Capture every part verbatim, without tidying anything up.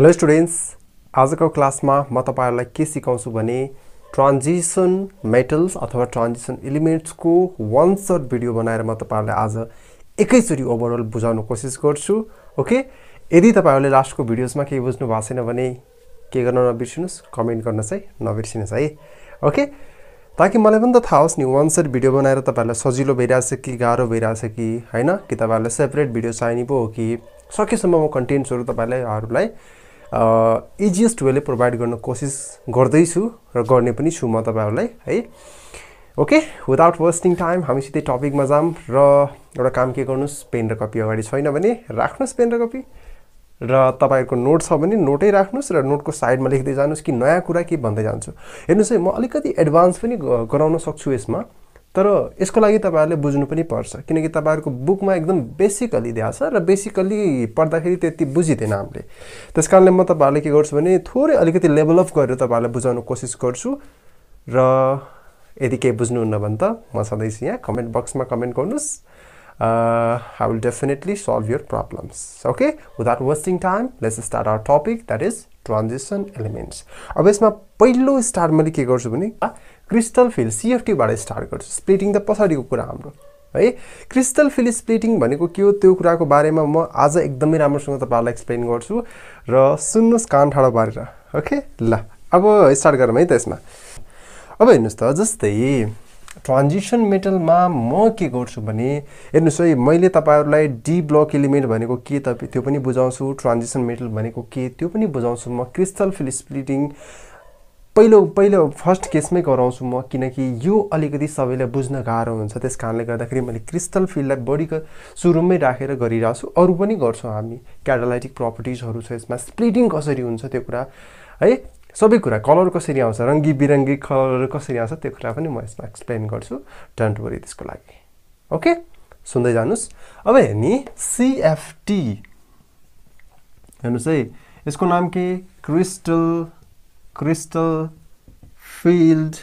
Hello students आजको क्लासमा म तपाईहरुलाई के सिकाउँछु भने ट्रान्जिशन मेटल्स अथवा ट्रान्जिशन एलिमेन्ट्सको वन शॉट भिडियो बनाएर म तपाईहरुलाई आज एकैचोटी ओभरअल बुझाउन कोसिस गर्छु। ओके, यदि तपाईहरुले लास्टको भिडियोसमा केही बुझ्नु भएको छैन भने के गर्न नबिर्सिनुस्, कमेन्ट गर्न चाहिँ नबिर्सिनुस् है। ओके, ताकि मलाई पनि त थाहा होस् नि वन शॉट भिडियो बनाएर तपाईहरुलाई सजिलो भइराछ कि गाह्रो भइराछ कि हैन, कि तपाईहरुलाई सेपरेट भिडियो चाहिने पो हो कि सकेसम्म म कन्टेन्ट्सहरु तपाईहरुलाई इजिएस्ट वेले प्रोवाइड गर्न कोसिस गर्दै छु र गर्ने पनि छु म तपाईहरुलाई है। ओके, विदाउट वेस्टिङ टाइम हामी सिधै टपिकमा जाम र एउटा काम के गर्नुस्, पेन र कपी अगाडि छैन भने राख्नुस् पेन र कपी, र तपाईहरुको नोट छ भने नोटै राख्नुस् र नोटको साइडमा लेख्दै जानुस् कि नयाँ कुरा के भन्दै जान्छु। हेर्नुस् है, म अलिकति एडभान्स पनि गराउन सक्छु यसमा, तर यसको लागि तपाईहरुले बुझ्नु पनि पर्छ किनकि तपाईहरुको बुकमा एकदम बेसिकली दिया छ र बेसिकली पढ्दाखेरि त्यति बुझिदैन हामीले। त्यसकारणले म तपाईहरुले के गर्छु भने थोरै अलिकति लेभल अप गरेर तपाईहरुलाई बुझाउन कोसिस गर्छु र यदि के बुझ्नुहुन्न भने त म सधैँ यहाँ कमेन्ट बक्समा कमेन्ट गर्नुस्। I will definitely solve your problems. Okay, without wasting time let's start our topic that is transition elements. अब यसमा पहिलो स्टार्ट मैले के गर्छु भने क्रिस्टल फिल्ड सीएफटी बाट स्टार्ट गर्छु, स्प्लिटिङ त पछाडीको कुरा हाम्रो है। क्रिस्टल फिल्ड स्प्लिटिङ भनेको के हो त्यो कुराको बारेमा म आज एकदमै राम्रोसँग तपाईहरुलाई एक्सप्लेन गर्छु र सुन्नुस् कान ठाडो पारेर। ओके, ल अब स्टार्ट गरौँ है त यसमा। अब हेर्नुस् त, जस्तै ट्रान्जिशन मेटलमा म के गर्छु भने हेर्नुस् है, मैले तपाईहरुलाई डी ब्लक एलिमेन्ट भनेको के त त्यो पनि बुझाउँछु, ट्रान्जिशन मेटल भनेको के त्यो पनि बुझाउँछु, म क्रिस्टल फिल्ड स्प्लिटिङ पहिलो पहिलो फर्स्ट केसमै गराउँछु म किनकि यो अलिकति सबैले बुझ्न गाह्रो हुन्छ। त्यसकारणले गर्दाखेरि मैले क्रिस्टल फिल्डलाई बढी सुरुमै राखेर गरिरहेछु, अरु पनि गर्छौं हामी, क्याटालाइटिक प्रपर्टिजहरु छ यसमा, स्प्लिटिङ कसरी हुन्छ त्यो कुरा है, सबै कुरा, कलर कसरी आउँछ, रंगी बिरंगी कलर कसरी आउँछ त्यो कुरा पनि म यसमा एक्सप्लेन गर्छु, डोन्ट वरी त्यसको लागि। ओके, सुन्दै जानुस्। अब हेर्नी सीएफटी, हेर्नुस् है यसको नाम के, crystal crystal field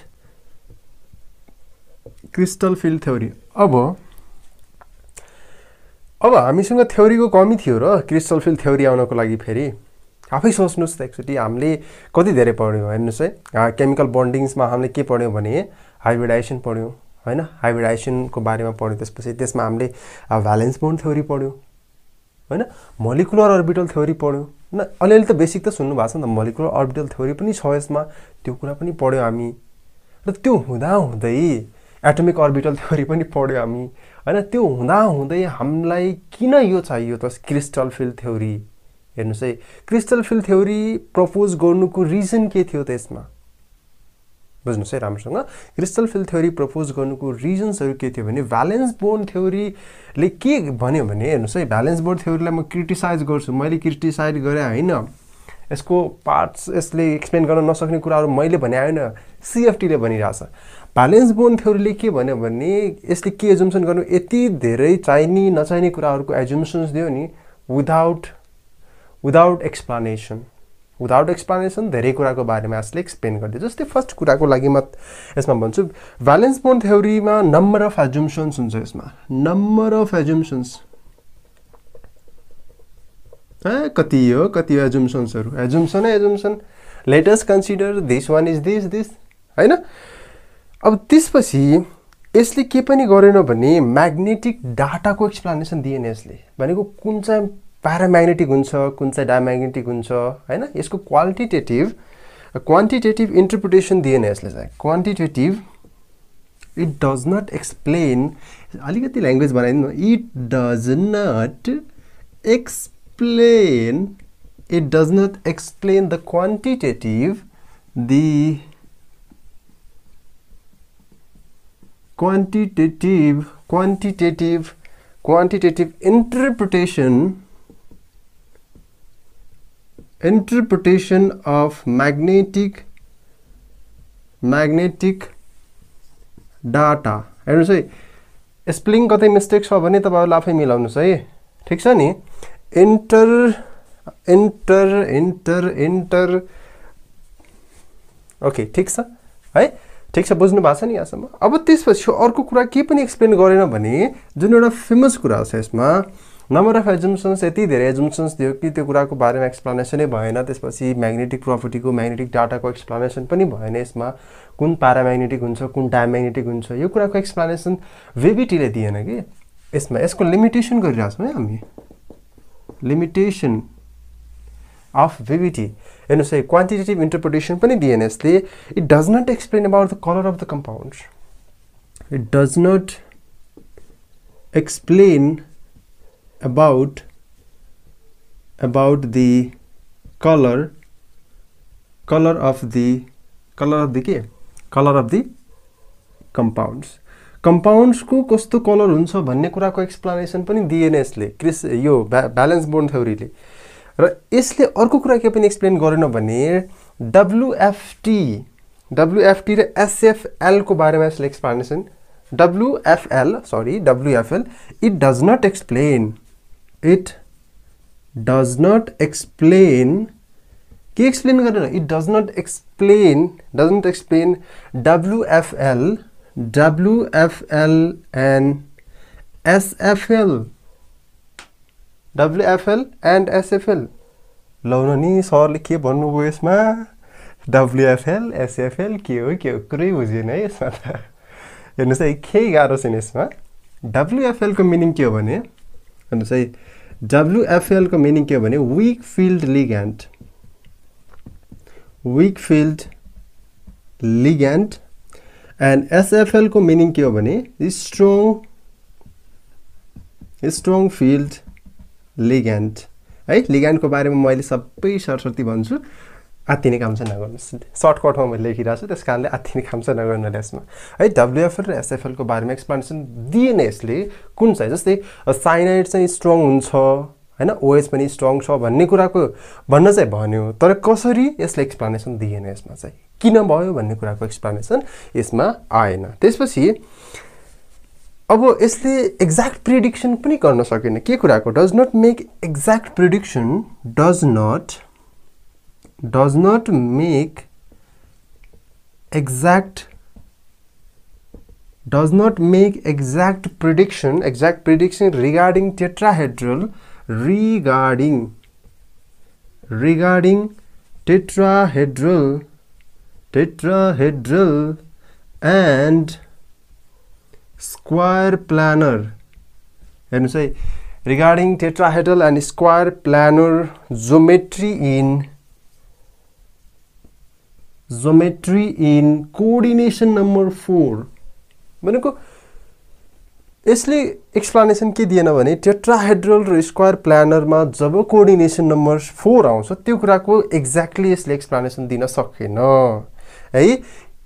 crystal field theory. अब अब हामीसँग थ्योरीको कमी थियो र क्रिस्टल फील्ड थ्योरी आउनको लागि फेरि आफै सोच्नुस् त एकचोटि हामीले कति धेरै पढ्यौँ। हेर्नुस् है, केमिकल बन्डिङ्समा हामीले के पढ्यौँ भने हाइब्रिडाइजेसन पढ्यौँ हैन, हाइब्रिडाइजेसनको बारेमा पढ्यौँ, त्यसपछि त्यसमा हामीले भ्यालेन्स बोन्ड थ्योरी पढ्यौँ हैन, मोलिकुलर अर्बिटल थ्योरी पढ्यौँ न, अलिअलि त बेसिक त सुन्नु भएको छ नि त, मोलिकुलर अर्बिटल थ्योरी पनि छ यसमा, त्यो कुरा पनि पढ्यौँ हामी, र त्यो हुँदाहुँदै एटमिक अर्बिटल थ्योरी पनि पढ्यौँ हामी हैन। त्यो हुँदाहुँदै हामीलाई किन यो चाहियो त क्रिस्टल फिल्ड थ्योरी? हेर्नुस् है, क्रिस्टल फिल्ड थ्योरी प्रपोज गर्नुको रिजन के थियो त यसमा बुझ्नुस् है राम्रोसँग। क्रिस्टल फिल्ड थ्योरी प्रपोज गर्नुको रिजन्सहरु के थियो भने भ्यालेन्स बोन्ड थ्योरीले के भन्यो भने हेर्नुस् है, भ्यालेन्स बोन्ड थ्योरीलाई म क्रिटिसाइज गर्छु, मैले क्रिटिसाइज गरे हैन, यसको पार्ट्स यसले एक्सप्लेन गर्न नसक्ने कुराहरु मैले भने हैन, सीएफटी ले भनिराछ। भ्यालेन्स बोन्ड थ्योरीले के भन्यो भने यसले के एजम्पसन गर्नु, यति धेरै चाहिने नचाहिने कुराहरुको एजम्पसन्स दियो नि without without explanation, without explanation धेरै कुराको बारेमा यसले एक्सप्लेन गर्दै। जस्तै फर्स्ट कुराको लागि म यसमा भन्छु, भ्यालेन्स बोन्ड थ्योरीमा नम्बर अफ एजम्पसन्स हुन्छ, यसमा नम्बर अफ एजम्पसन्स ए कति हो, कति हो एजम्पसन्सहरु, assumption assumption let us consider this one is this this हैन। अब त्यसपछि यसले के पनि गरेन भने म्याग्नेटिक डाटाको एक्सप्लेनेसन दिएन, यसले भनेको कुन चाहिँ प्याराम्याग्नेटिक हुन्छ, कुन चाहिँ डायम्याग्नेटिक हुन्छ हैन, यसको क्वालिटेटिभ क्वान्टिटेटिभ इन्टरप्रिटेसन दिएन यसले चाहिँ, quantitative it does not explain, अलिकति ल्याङ्ग्वेज बनाइदिनु, it does not explain it does not explain the quantitative the quantitative quantitative quantitative interpretation interpretation of magnetic magnetic data। हेर्नुस् है, स्पेलिङ कतै मिस्टेक छ भने तपाईहरुले आफै मिलाउनुस् है, ठीक छ नि। Inter inter inter inter okay ठीक छ है, ठीक छ, बुझ्नु भएको छ नि यहाँसम्म। अब त्यसपछि अर्को कुरा के पनि एक्सप्लेन गरेन भने जुन एउटा फेमस कुरा छ यसमा Number of assumptions यति धेरै assumptions थियो कि त्यो कुराको बारेमा एक्सप्लेनेसन नै भएन त्यसपछि मैग्नेटिक प्रॉपर्टी को मैग्नेटिक डाटा को एक्सप्लेनेसन पनि भएन यसमा कुन प्यारामैग्नेटिक हुन्छ कुन डायमैग्नेटिक हुन्छ यो कुराको एक्सप्लेनेसन V B T ले दिएन के यसमा यसको लिमिटेसन गरिराछौ है हामी limitation of V B T and say quantitative interpretation pani diyen yasle it does not explain about the color of the compounds it does not explain about about the color color of the color of the ke? color of the compounds compounds ko kasto color huncha bhanne kura ko explanation pani diyen yasle yo balance bond theory le र यसले अर्को कुरा के पनि explain गरेन भने W F T W F T र S F L को बारेमा यसले explanation W F L sorry W F L it does not explain it does not explain के एक्सप्लेन गरेन it does not explain doesn't explain W F L W F L and S F L W F L and S F L. Launani saw like a bonu voicema W F L, S F L, Q, Q, Q, was in a smatter. You say K garos in a smack. W F L meaning Kyobane. And say W F L meaning Kyobane, weak field ligand. Weak field ligand. And S F L meaning Kyobane is strong, strong field. Ligand, right? Ligand को बारे में मैले सबै सरस्वती भन्छु आति नै काम चाहिँ नगर्नुस् सर्टकटमा मैले लेखिराछु त्यसकारणले आति नै काम चाहिँ नगर्नुले यसमा है W F L र S F L को बारेमा एक्सप्लेनेसन दिएन यसले कुन चाहिँ जस्तै साइनाइड चाहिँ स्ट्रङ हुन्छ हैन O H पनि स्ट्रङ छ भन्ने कुराको भन्न चाहिँ भन्यो तर कसरी यसले एक्सप्लेनेसन दिएन यसमा चाहिँ किन भयो भन्ने कुराको एक्सप्लेनेसन यसमा आएन त्यसपछि अब इसले exact prediction पनि गर्न सकेन के कुराको does not make exact prediction does not does not make exact does not make exact prediction exact prediction regarding tetrahedral regarding regarding tetrahedral tetrahedral and square planar and say regarding tetrahedral and square planar geometry in geometry in coordination number four भनेको यसले explanation के दिएन भने tetrahedral र square planar मा जब coordination number four आउँछ त्यो कुराको एक्ज्याक्टली यसले एक्सप्लेनेसन दिन सकेन है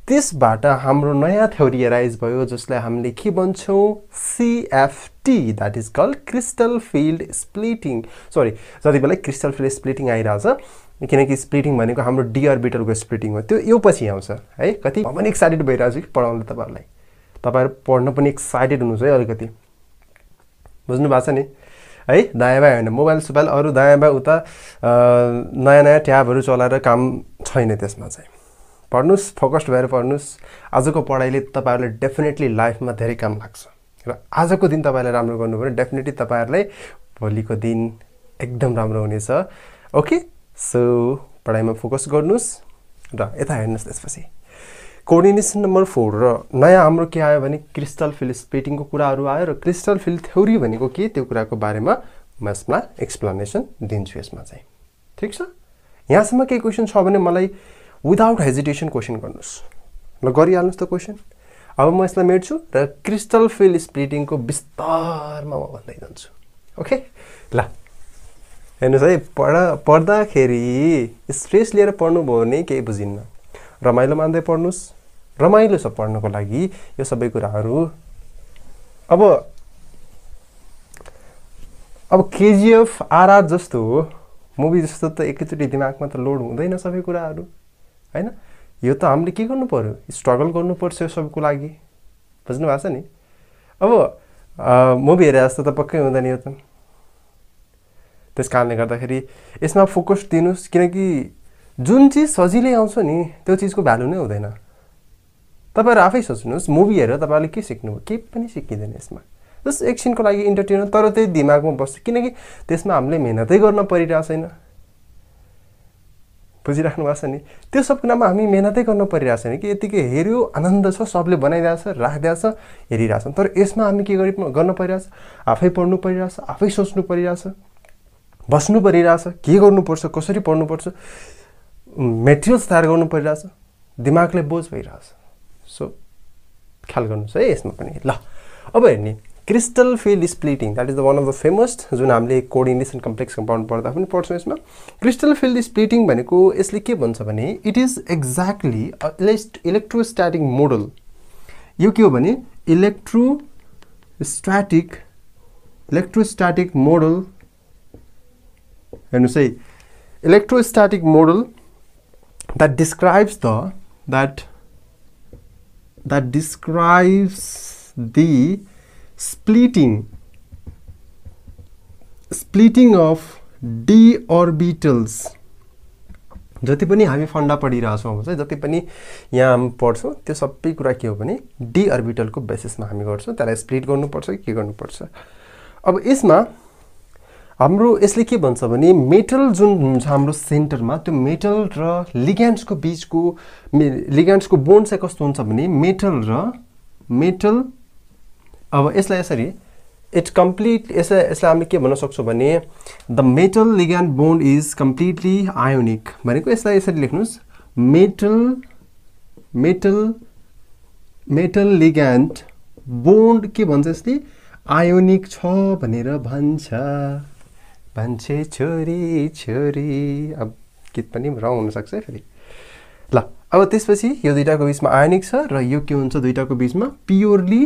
त्यसबाट हाम्रो नयाँ थ्योरी अराइज भयो जसलाई हामीले के भन्छौ C F T that is called crystal field splitting sorry जति बेला crystal field splitting आइराछ किनकि splitting भनेको हाम्रो d orbitalको splitting हो त्यो यो पछि आउँछ है कति म पनि एक्साइटेड भइराछु पढाउन तपाईहरुलाई तपाईहरु पढ्न पनि एक्साइटेड हुनुहुन्छ है अलिकति बुझ्नु भएको छ नि है दायाँ बायाँ हैन मोबाइल सुबाइल अरु दायाँ बायाँ उता नयाँ नयाँ ट्याबहरु चलाएर काम छैन त्यसमा चाहिँ पढ्नुस् फोकस्ड भएर पढ्नुस् आजको पढाइले तपाईहरुलाई डेफिनेटली लाइफमा धेरै काम लाग्छ र आजको दिन तपाईहरुले राम्रो गर्नु भर्यो डेफिनेटली तपाईहरुलाई भोलिको दिन एकदम राम्रो हुनेछ ओके सो पढाइमा फोकस गर्नुस् र यता हेर्नुस् त्यसपछि कोऑर्डिनेसन नम्बर four र नयाँ हाम्रो के आयो भने क्रिस्टल फिल्ड स्प्लिटिङको कुराहरु आयो र क्रिस्टल फिल्ड थ्योरी भनेको के त्यो कुराको बारेमा म यसमा एक्सप्लेनेसन दिन्छु यसमा चाहिँ ठीक छ यहाँसम्म के क्वेशन छ भने मलाई without hesitation question गर्नुस् ल गरिहाल्नुस् त क्वेशन अब म यसलाई मेट्छु र क्रिस्टल फिल्ड स्प्लिटिङ को विस्तारमा म भन्दै जान्छु ओके ल हेर्नुस् है पढ पढ्दाखेरि स्ट्रेस लिएर पढ्नु भयो भने केही बुझिन्न रमाइलो मान्दै पढ्नुस् रमाइलो छ पढ्नको लागि यो सबै कुराहरु अब अब K G F R R जस्तो मुभी जस्तो त एकैचोटी दिमागमा त लोड हुँदैन सबै कुराहरु हैन यो त हामीले के गर्नु पर्यो स्ट्रगल गर्नु पर्छ सबको लागि बुझ्नु भएको छ नि अब मुभी हेरे जस्तो त पक्कै हुँदैन यो त त्यसकारणले गर्दाखेरि यसमा फोकस दिनुस् किनकि जुन चीज सजिलै आउँछ नि त्यो चीजको भ्यालु नै हुँदैन तपाईहरु आफै सोच्नुस् मुभी हेरेर तपाईहरुले के सिक्नु के पनि सिकिदैन यसमा जस्ट एकछिनको लागि इन्टरटेन तर त्यही दिमागमा बस्छ किनकि त्यसमा हामीले मेहनतै गर्न परिरा छैन बुझिराख्नु भएको छ नि त्यो सब कुरामा हामी मेहनतै गर्न परिरा छैन कि यतिकै हेर्यो आनन्द छ सबले बनाइराछ राख्दैछ हेरिराछ तर यसमा हामी के गरि गर्न परिराछ आफै पढ्नु परिराछ आफै सोच्नु परिराछ बस्नु परिराछ के गर्नु पर्छ कसरी पढ्नु पर्छ मेटेरियल्स तयार गर्नु परिराछ दिमागले बोझ भइराछ सो ख्याल गर्नुस् है यसमा पनि ल अब हेर्ने crystal field splitting that is the one of the famous जुन हामीले coordination complex compound पढ्दा पनि पढ्छौं यसमा crystal field splitting भनेको यसले के भन्छ भने it is exactly electrostatic model यो के हो भने electrostatic electrostatic model हेर्नुस् है electrostatic model that describes the that that describes the splitting splitting of d orbitals जति पनि हामी फन्डा पढिरा छौं हुन्छ जति पनि यहाँ हामी पढ्छौं त्यो सबै कुरा के हो भने d orbital को बेसिसमा हामी गर्छौं त्यसलाई स्प्लिट गर्नु पर्छ के गर्नु पर्छ अब यसमा हाम्रो यसले के भन्छ भने मेटल जुन हुन्छ हाम्रो सेन्टरमा त्यो मेटल र लिग्यान्ड्स को बीचको लिग्यान्ड्स को बोन्ड चाहिँ कस्तो हुन्छ भने मेटल र मेटल अब यसलाई यसरी इट कम्प्लिट यस यसलाई हामी के भन्न सक्छौ भने the metal ligand bond is completely ionic भनेको यसलाई यसरी लेख्नुस् metal metal metal ligand bond के भन्छ यसले आयोनिक छ भनेर भन्छ भन्छे छोरी छोरी अब गीत पनि रङ हुन सक्छ फेरि ल अब त्यसपछि यो दुईटाको बीचमा आयोनिक छ र यो के हुन्छ दुईटाको बीचमा प्योरली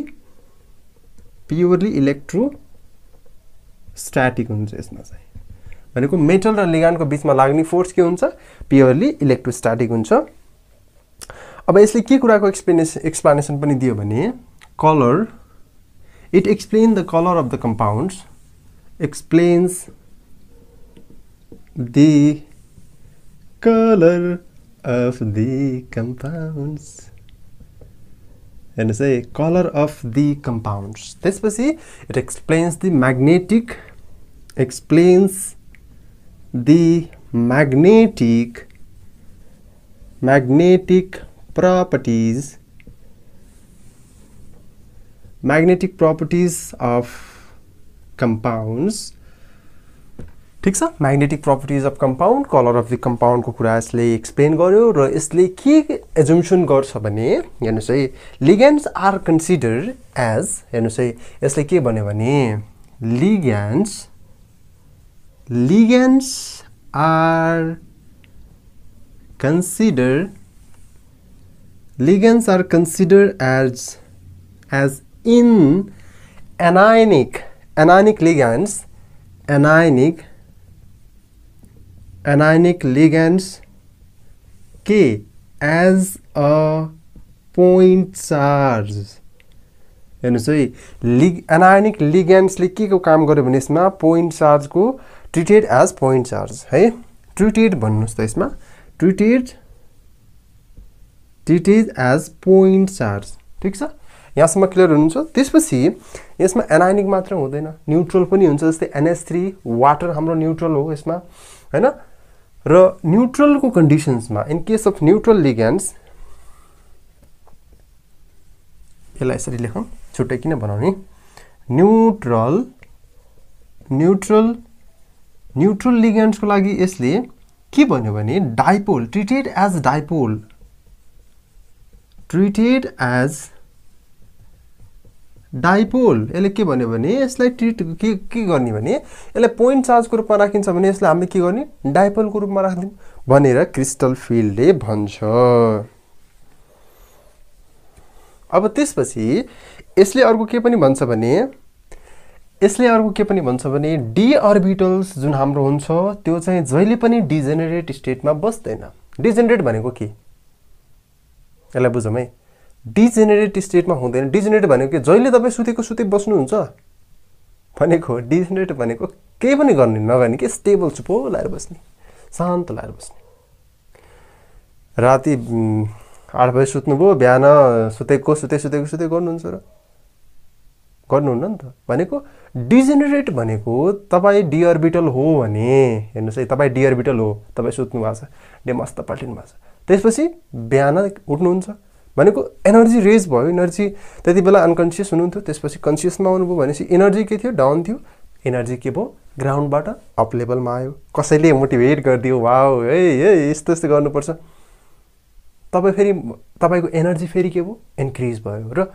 प्योरली इलेक्ट्रोस्टैटिक हुन्छ यसमा चाहिँ भनेको मेटल र लिग्यान्डको बीचमा लाग्ने फोर्स के हुन्छ प्योरली इलेक्ट्रोस्टैटिक हुन्छ अब यसले के कुराको एक्सप्लेनेशन एक्सप्लेनेशन पनि दियो भने colour it explain the colour of the compounds explains the colour of the compounds and say color of the compounds त्यसपछि it explains the magnetic explains the magnetic magnetic properties magnetic properties of compounds ठीक छ magnetic properties of compound color of the compound को कुरा यसले explain गर्यो र यसले के assumption गर्छ भने हेर्नुस् है ligands are considered as हेर्नुस् है यसले के भन्यो भने ligands ligands are considered ligands are considered as as in anionic anionic ligands anionic Anionic ligands K as a point charge. यानी सही anionic ligands ले के को काम गरे भने यसमा point charge को treated as point charge है treated भन्नुस् त यसमा treated treated as point charge ठीक छ यहाँसम्म क्लियर हुनुहुन्छ त्यसपछि यसमा anionic मात्र हुँदैन न्यूट्रल पनि हुन्छ जस्तै एन एच थ्री वाटर हाम्रो न्यूट्रल हो यसमा हैन र न्यूट्रल को कंडीशंस में in case of neutral ligands यसलाई यसरी लेखौं छुट्टै किन बनाउने न्यूट्रल न्यूट्रल न्यूट्रल लिगेंड्स को लागि यसले के भन्यो भने dipole treated as dipole treated as dipole यसले के भन्यो भने यसलाई ट्रीट के के गर्ने भने यसलाई पोइन्ट चार्ज को रूपमा राखिन्छ भने यसलाई हामी के गर्ने डाइपोल को रूपमा राख्दिम भनेर क्रिस्टल फिल्डले भन्छ अब त्यसपछि यसले अर्को के पनि भन्छ भने यसले अर्को के पनि भन्छ भने डी अर्बिटल्स जुन हाम्रो हुन्छ त्यो चाहिँ जहिले पनि डिजेनरेट स्टेटमा बस्दैन डिजेनरेट भनेको के यसलाई बुझौँ है डिजेनरेट स्टेटमा हुँदैन डिजेनरेट भनेको के जहिले तपाई सुतेको सुते बस्नु हुन्छ भनेको डिजेनरेट भनेको केही पनि गर्ने नगर्ने के स्टेबल चुपो लाएर बस्ने शान्त लाएर बस्ने राति आठ बजे सुत्नु भो बिहान सुतेको सुते सुतेको सुते गर्नुहुन्छ र गर्नुहुन्न नि त भनेको डिजेनरेट भनेको तपाई डी अर्बिटल हो भने हेर्नुस् है तपाई डी अर्बिटल हो तपाई सुत्नु भएको छ डे मस्त पल्टिनु भएको छ त्यसपछि ब्यान उठ्नुहुन्छ भनेको एनर्जी रेज भयो एनर्जी त्यतिबेला अनकन्शियस हुनुहुन्थ्यो त्यसपछि कन्शियसमा आउनुभयो भनेपछि एनर्जी के थियो डाउन थियो एनर्जी के भयो ग्राउन्डबाट अप लेभलमा आयो कसैले मोटिभेट गर्दियो वाओ ए ए यस्तो यस्तो गर्नुपर्छ तपाई फेरि तपाईको एनर्जी फेरि के भयो इन्क्रीज भयो र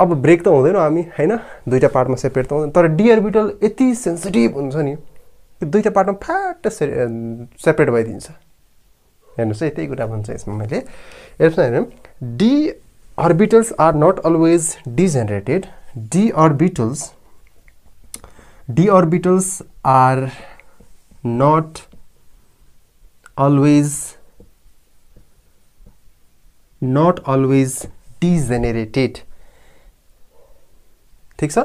अब ब्रेक त हुँदैन हामी हैन दुईटा पार्टमा सेपरेट त हुँदैन तर डी अर्बिटल यति सेन्सिटिभ हुन्छ नि दुईटा पार्टमा फ्याट सेपरेट भइदिन्छ हेर्नुस् है त्यही कुरा भन्छ यसमा मैले यसमा हेरौं D orbitals are not always degenerated D orbitals d orbitals are not always not always degenerated ठीक छ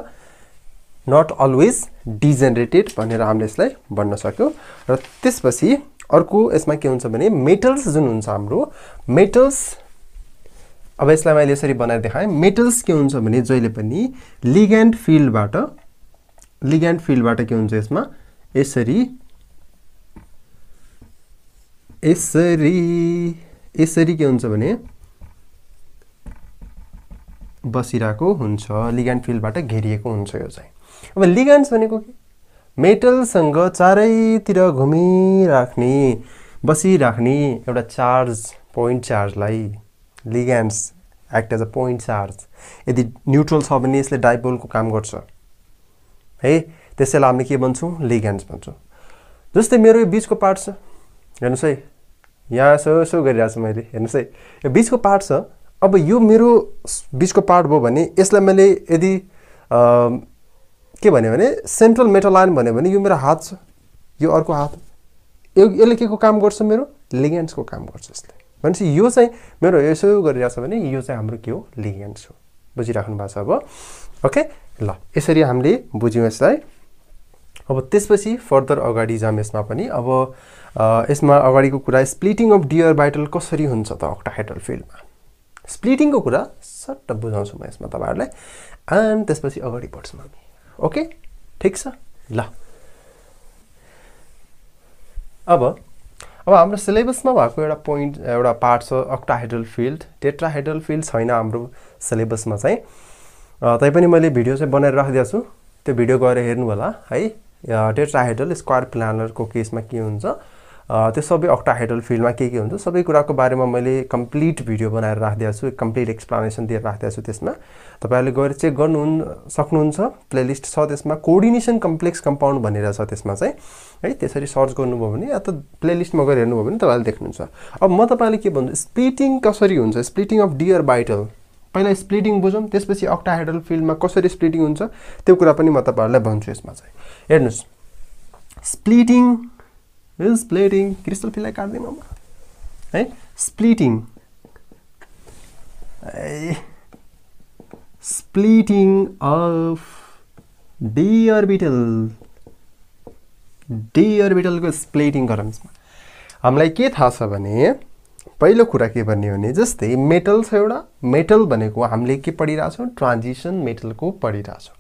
नॉट अलवेज डिजेनरेटेड भनेर हामीले यसलाई भन्न सक्यौ र त्यसपछि अर्को यसमा के हुन्छ भने मेटल्स जुन हुन्छ हाम्रो मेटल्स अब यसलाई मैले यसरी बनाएर देखाएँ मेटल्स के हुन्छ भने जहिले पनि लिगेन्ड फिल्डबाट लिगेन्ड फिल्डबाट के हुन्छ यसमा यसरी यसरी यसरी के हुन्छ भने बसिराको हुन्छ लिगेन्ड फिल्डबाट घेरिएको हुन्छ यो चाहिँ अब लिगेन्ड्स भनेको के मेटलसँग चारैतिर घुमिराख्ने बसिराख्ने एउटा चार्ज पोइन्ट चार्जलाई ligands act as a point charge यदि न्यूट्रल छ भने यसले डाइपोलको काम गर्छ है त्यसैले हामी के भन्छौं लिगेन्ड्स भन्छौं जस्तै मेरो यो बीचको पार्ट छ हेर्नुस् है यहाँ यसो यसो गरिरहेछु मैले हेर्नुस् है यो बीचको पार्ट छ अब यो मेरो बीचको पार्ट भयो भने यसलाई मैले यदि के भने भने सेन्ट्रल मेटल लाइन भने भने यो मेरो हात छ यो अर्को हात यो यसले के को काम गर्छ मेरो लिगेन्ड्स को काम गर्छ यसले भनेपछि यो चाहिँ मेरो यसो गरिरहेछ भने यो चाहिँ हाम्रो के हो लिगेन्ड्स हो बुझिराख्नु भएको छ अब ओके ल यसरी हामीले बुझ्यौं यसलाई अब त्यसपछि फर्दर अगाडि जाम यसमा पनि अब यसमा अगाडिको कुरा स्प्लिटिङ अफ डी अर्बिटल कसरी हुन्छ त ऑक्टाहेड्रल फिल्डमा स्प्लिटिङ को कुरा सट्ट बुझाउँछु म यसमा तपाईहरुलाई एन्ड त्यसपछि अगाडि बढ्छौं हामी ओके ठीक छ ल अब अब हाम्रो सिलेबसमा भएको एउटा पोइन्ट एउटा पार्ट छ ऑक्टाहेड्रल फिल्ड टेट्राहेड्रल फिल्ड छैन हाम्रो सिलेबसमा चाहिँ तै पनि मैले भिडियो चाहिँ बनाएर राखिदिया छु त्यो भिडियो गएर हेर्नु होला है टेट्राहेड्रल स्क्वायर प्लानर को केसमा के हुन्छ त्यो सबै ऑक्टाहेड्रल फिल्डमा के के हुन्छ सबै कुराको बारेमा मैले कम्प्लिट भिडियो बनाएर राखिदिया छु कम्प्लिट एक्सप्लेनेसन दिएर राखिदिया छु त्यसमा तपाईहरुले गएर चेक गर्नु सक्नुहुन्छ प्लेलिस्ट छ त्यसमा कोअर्डिनेसन कम्प्लेक्स कम्पाउन्ड भनेर छ त्यसमा चाहिँ है त्यसरी सर्च गर्नुभयो भने या त प्लेलिस्टमा गएर हेर्नुभयो भने तपाईहरुले देख्नुहुन्छ अब म तपाईहरुले के भन्छु स्प्लिटिङ कसरी हुन्छ स्प्लिटिङ अफ डी अर्बिटल पहिला स्प्लिटिङ बुझौं त्यसपछि ऑक्टाहेड्रल फिल्डमा कसरी स्प्लिटिङ हुन्छ त्यो कुरा पनि म तपाईहरुलाई भन्छु यसमा चाहिँ हेर्नुस् स्प्लिटिङ स्प्लिटिङ क्रिस्टल फिल्डलाई काट्दिन म है splitting splitting of D orbital d अर्बिटलको स्प्लिटिङ गरौँ हामीलाई के थाहा छ भने पहिलो कुरा के भन्ने हो भने जस्तै मेटल छ एउटा मेटल भनेको हामीले के पढिराछौं ट्रान्जिसन मेटलको पढिराछौं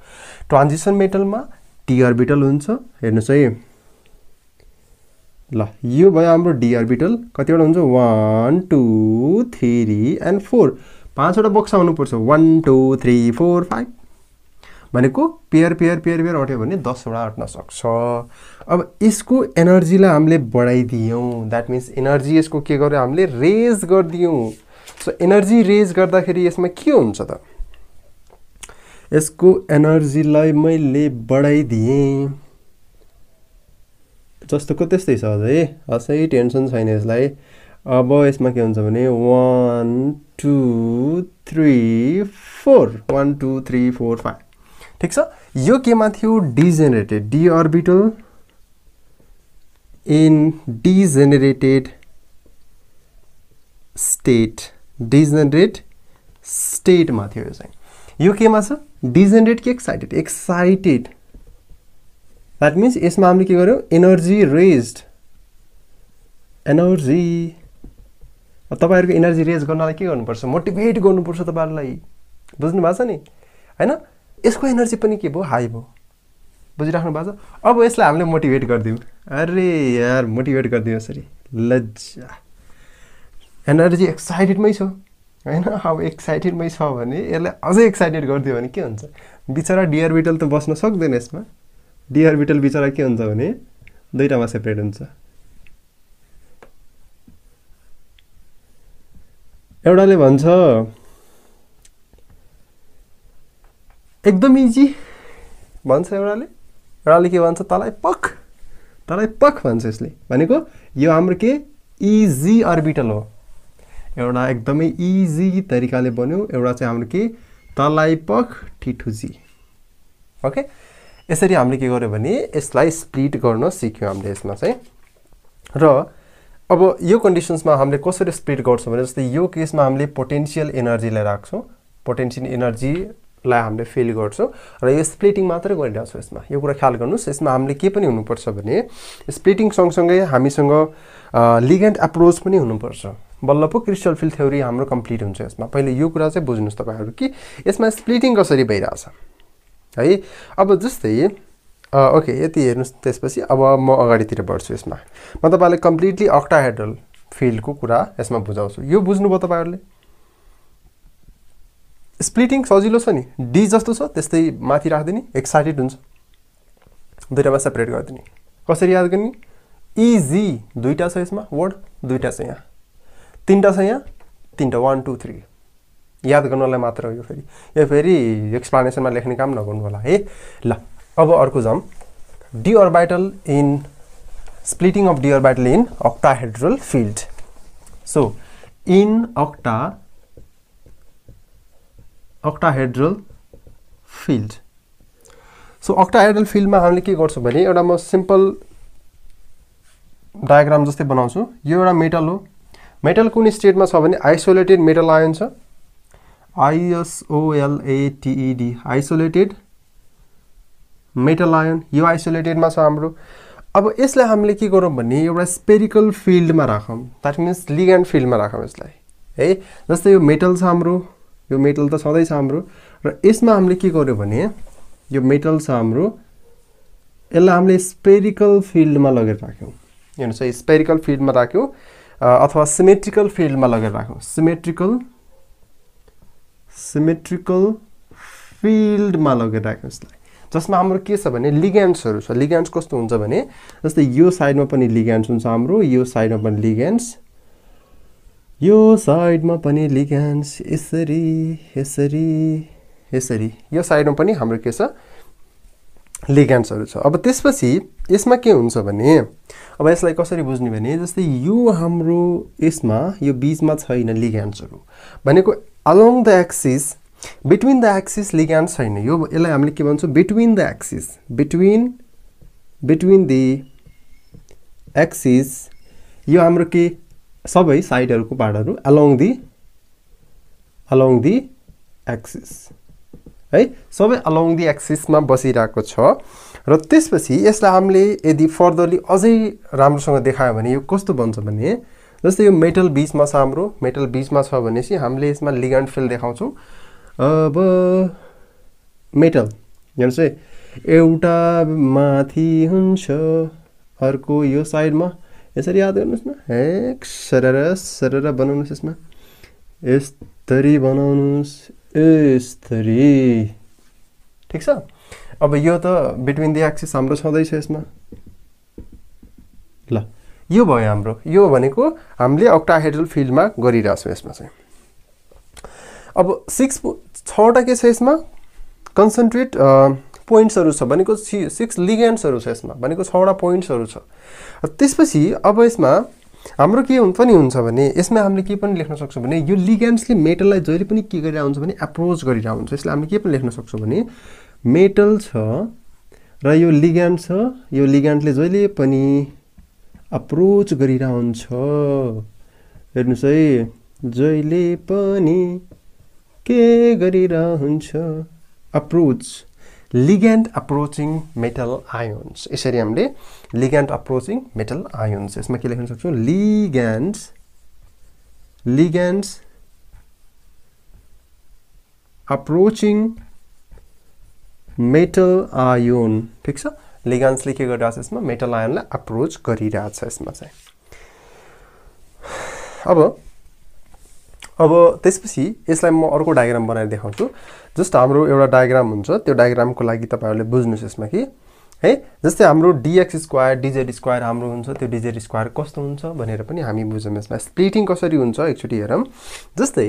ट्रान्जिसन मेटलमा डी अर्बिटल हुन्छ हेर्नुस् है ल यो भयो हाम्रो डी अर्बिटल कतिवटा हुन्छ one two three and four पाँचवटा बक्स आउनु पर्छ one two three four five भनेको पेयर पेयर पेयर पेयर अट्यो भने दस वटा अट्न सक्छ अब यसको एनर्जीलाई हामीले बढाइदियौ दैट मीन्स एनर्जी यसको के गर्यो हामीले रेज गर्दियौ सो एनर्जी रेज गर्दाखेरि यसमा के हुन्छ त यसको एनर्जीलाई मैले बढाइदिएँ जस्तो को त्यस्तै छ अझै असै टेन्सन छैन यसलाई अब यसमा के हुन्छ भने one two three four one two three four five ठीक छ यो केमा थियो degenerated D orbital in degenerated state degenerate स्टेटमा थियो यो चाहिँ यो केमा छ डिजेनरेट के एक्साइटेड एक्साइटेड That means इसमें हमने क्या करो energy raised energy और तब यार को energy raised करना लगे क्या करना पड़ता है motivate करना पड़ता है तब यार लाई बुझने बात नहीं है ना यसको एनर्जी पनि के भो हाई भो बुझिराख्नु भएको छ अब यसलाई हामीले मोटिभेट गर्दियौ अरे यार मोटिभेट गर्दियौ यसरी लज्जा एनर्जी एक्साइटेडमै छ हैन अब एक्साइटेडमै छ भने यसलाई अझै एक्साइटेड गर्दियो भने के हुन्छ बिचरा डियर बिटल त बस्न सक्दैन यसमा डियर बिटल बिचरा के हुन्छ भने दुईटामा सेपरेट हुन्छ एउटाले भन्छ एकदम इजी भन्छ एउटाले एउटाले के भन्छ तलाई पक तलाई पक भन्छ यसले भनेको यो हाम्रो के इजी अर्बिटल हो एउटा एकदमै इजी तरिकाले बन्यो एउटा चाहिँ हाम्रो के तलाई पक ठिठुजी ओके यसरी हामीले के गर्यो भने यसलाई स्प्लिट गर्न सिक्यौ हामीले यसमा चाहिँ र अब यो कन्डिशन्समा हामीले कसरी स्प्लिट गर्छौं भने जस्तै यो केसमा हामीले पोटेन्शियल एनर्जीलाई राख्छौं पोटेन्शियल एनर्जी लाई हामीले फिल गर्छौं र यो स्प्लिटिङ मात्र गरिरहेको छ यसमा यो कुरा ख्याल गर्नुस् यसमा हामीले के पनि हुनु पर्छ भने स्प्लिटिङ सँगसँगै हामीसँग लिगेन्ड एप्रोच पनि हुनु पर्छ बल्ल पो क्रिस्टल फिल्ड थ्योरी हाम्रो कम्प्लिट हुन्छ यसमा पहिले यो कुरा चाहिँ बुझ्नुस् तपाईहरु कि यसमा स्प्लिटिङ कसरी भइराछ है अब जस्तै ओके यति हेर्नुस् त्यसपछि अब म अगाडितिर बढ्छु यसमा म तपाईलाई कम्प्लिटली अक्टाहेड्रल फिल्डको कुरा यसमा बुझाउँछु यो बुझ्नुभयो तपाईहरुले स्प्लिटिङ सजिलो छ नि डी जस्तो छ त्यस्तै माथि राख्दिने एक्साइटेड हुन्छ दुईटामा सेपरेट गर्दिने कसरी याद गर्ने इजी दुईटा छ यसमा वर्ड दुईटा छ यहाँ तीनटा छ यहाँ तीनटा one two three याद गर्नलाई मात्र हो यो फेरि यो फेरि एक्सप्लेनेसनमा लेख्ने काम नगर्नु होला है ल अब अर्को जाम d orbital in splitting of D orbital in octahedral field so in octa octahedral field. So octahedral field में हमने क्या कर सकते हैं? ये वाला मैं simple diagram जस्ते बनाऊँ सो ये वाला metal हो. Metal कौन state में सावने isolated metal ion सा I S O L A T E D isolated metal ion ये isolated में साम्रो अब इसलिए हमने क्या करो बने ये वाला spherical field में रखा हम that means ligand field में रखा हम इसलिए है जस्ते ये metal साम्रो यो मेटल त सधैं छ हाम्रो र यसमा हामीले के गर्यो भने यो मेटल छ हाम्रो यसलाई हामीले स्फेरिकल फिल्डमा लगेर राख्यौ हेर्नुस् यो स्फेरिकल फिल्डमा राख्यौ अथवा सिमेट्रिकल फिल्डमा लगेर राख्यौ सिमेट्रिकल सिमेट्रिकल फिल्डमा लगेर राख्यौ यसलाई जसमा हाम्रो के छ भने लिगेन्ड्सहरु छ लिगेन्ड्स कस्तो हुन्छ भने जस्तै यो साइडमा पनि लिगेन्ड्स हुन्छ हाम्रो यो साइडमा पनि लिगेन्ड्स यो साइडमा पनि लिगेन्ड्स यसरी यसरी यसरी यो साइडमा पनि हाम्रो के छ लिगेन्ड्सहरु छ अब त्यसपछि यसमा के हुन्छ भने अब यसलाई कसरी बुझ्ने भने जस्तै यो हाम्रो यसमा यो बीचमा छैन लिगेन्ड्सहरु भनेको along the axis between the axis ligands छैन यो यसलाई हामीले के भन्छौं between the axis between between the axis यो हाम्रो के सबै साइडहरुको पार्टहरु along the along the axis है सबै along the axis मा बसिराको छ र त्यसपछि यसलाई हामीले यदि फर्दरली अझै राम्रोसँग देखायो भने यो कस्तो बन्छ भने जस्तै यो मेटल बीचमा छ हाम्रो मेटल बीचमा छ भनेसी हामीले यसमा लिगेन्ड फिल्ड देखाउँछौ अब मेटल हेर्नुस् है एउटा माथि हुन्छ अर्को यो साइडमा यसरी याद गर्नुस् न एक सरर सरर बनाउनुस् यसमा यसरी बनाउनुस् यसरी ठीक छ अब यो त बिट्विन द एक्सिस हाम्रो छदै छ यसमा ल यो भयो हाम्रो यो भनेको हामीले ऑक्टाहेड्रल फिल्डमा गरिराछौ यसमा चाहिँ अब six six वटा के छ यसमा कन्सन्ट्रेट पोइन्ट्सहरु छ भनेको six लिगेन्ड्सहरु छ यसमा भनेको six वटा पोइन्ट्सहरु छ र त्यसपछि अब यसमा हाम्रो के हुन्छ नि हुन्छ भने यसमा हामीले के पनि लेख्न सक्छौ भने यो लिगेन्ड्सले मेटललाई जहिले पनि के गरिरा हुन्छ भने एप्रोच गरिरा हुन्छ यसले हामीले के पनि लेख्न सक्छौ भने मेटल छ र यो लिगेन्ड छ यो लिगेन्डले जहिले पनि एप्रोच गरिरा हुन्छ हेर्नुस् है जहिले पनि के गरिरा हुन्छ approach ligand approaching metal ions यसरी हामीले ligand approaching metal ions यसमा के लेख्न सक्छौ ligands ligands approaching metal ion ठीक छ लिगेंड्स ले के गरिरहेछ यसमा मेटल आयोनलाई अप्रोच गरिरहेछ यसमा चाहिँ अब अब त्यसपछि यसलाई म अर्को डायग्राम बनाएर देखाउँछु जस्ट हाम्रो एउटा डायग्राम हुन्छ त्यो डायग्रामको लागि तपाईहरुले बुझ्नुस् यसमा कि है जस्तै हाम्रो dx squared dz squared हाम्रो हुन्छ त्यो dz squared कस्तो हुन्छ भनेर पनि हामी बुझ्छौं यसमा स्प्लिटिङ कसरी हुन्छ एकचोटी हेरौं जस्तै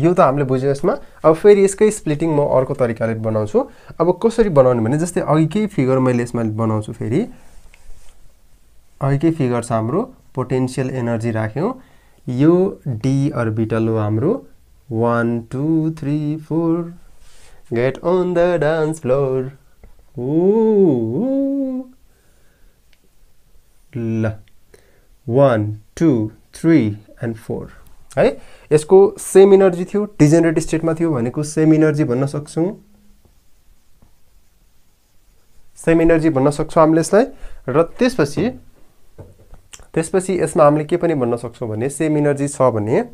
यो त हामीले बुझ्यौ यसमा अब फेरि यसकै स्प्लिटिङ म अर्को तरिकाले बनाउँछु अब कसरी बनाउने भने जस्तै अघि के फिगर मैले यसमा बनाउँछु फेरि अघि के फिगर छ हाम्रो पोटेन्शियल एनर्जी राख्यौ यो d अर्बिटल हो हाम्रो one two three four get on the dance floor oh ल one two three and four है यसको सेम एनर्जी थियो डिजेनरेट स्टेटमा थियो भनेको सेम एनर्जी भन्न सक्छौ सेम एनर्जी भन्न सक्छौ हामीले यसलाई र त्यसपछि त्यसपछि यसमा हामीले के पनि भन्न सक्छौ भने सेम एनर्जी छ भने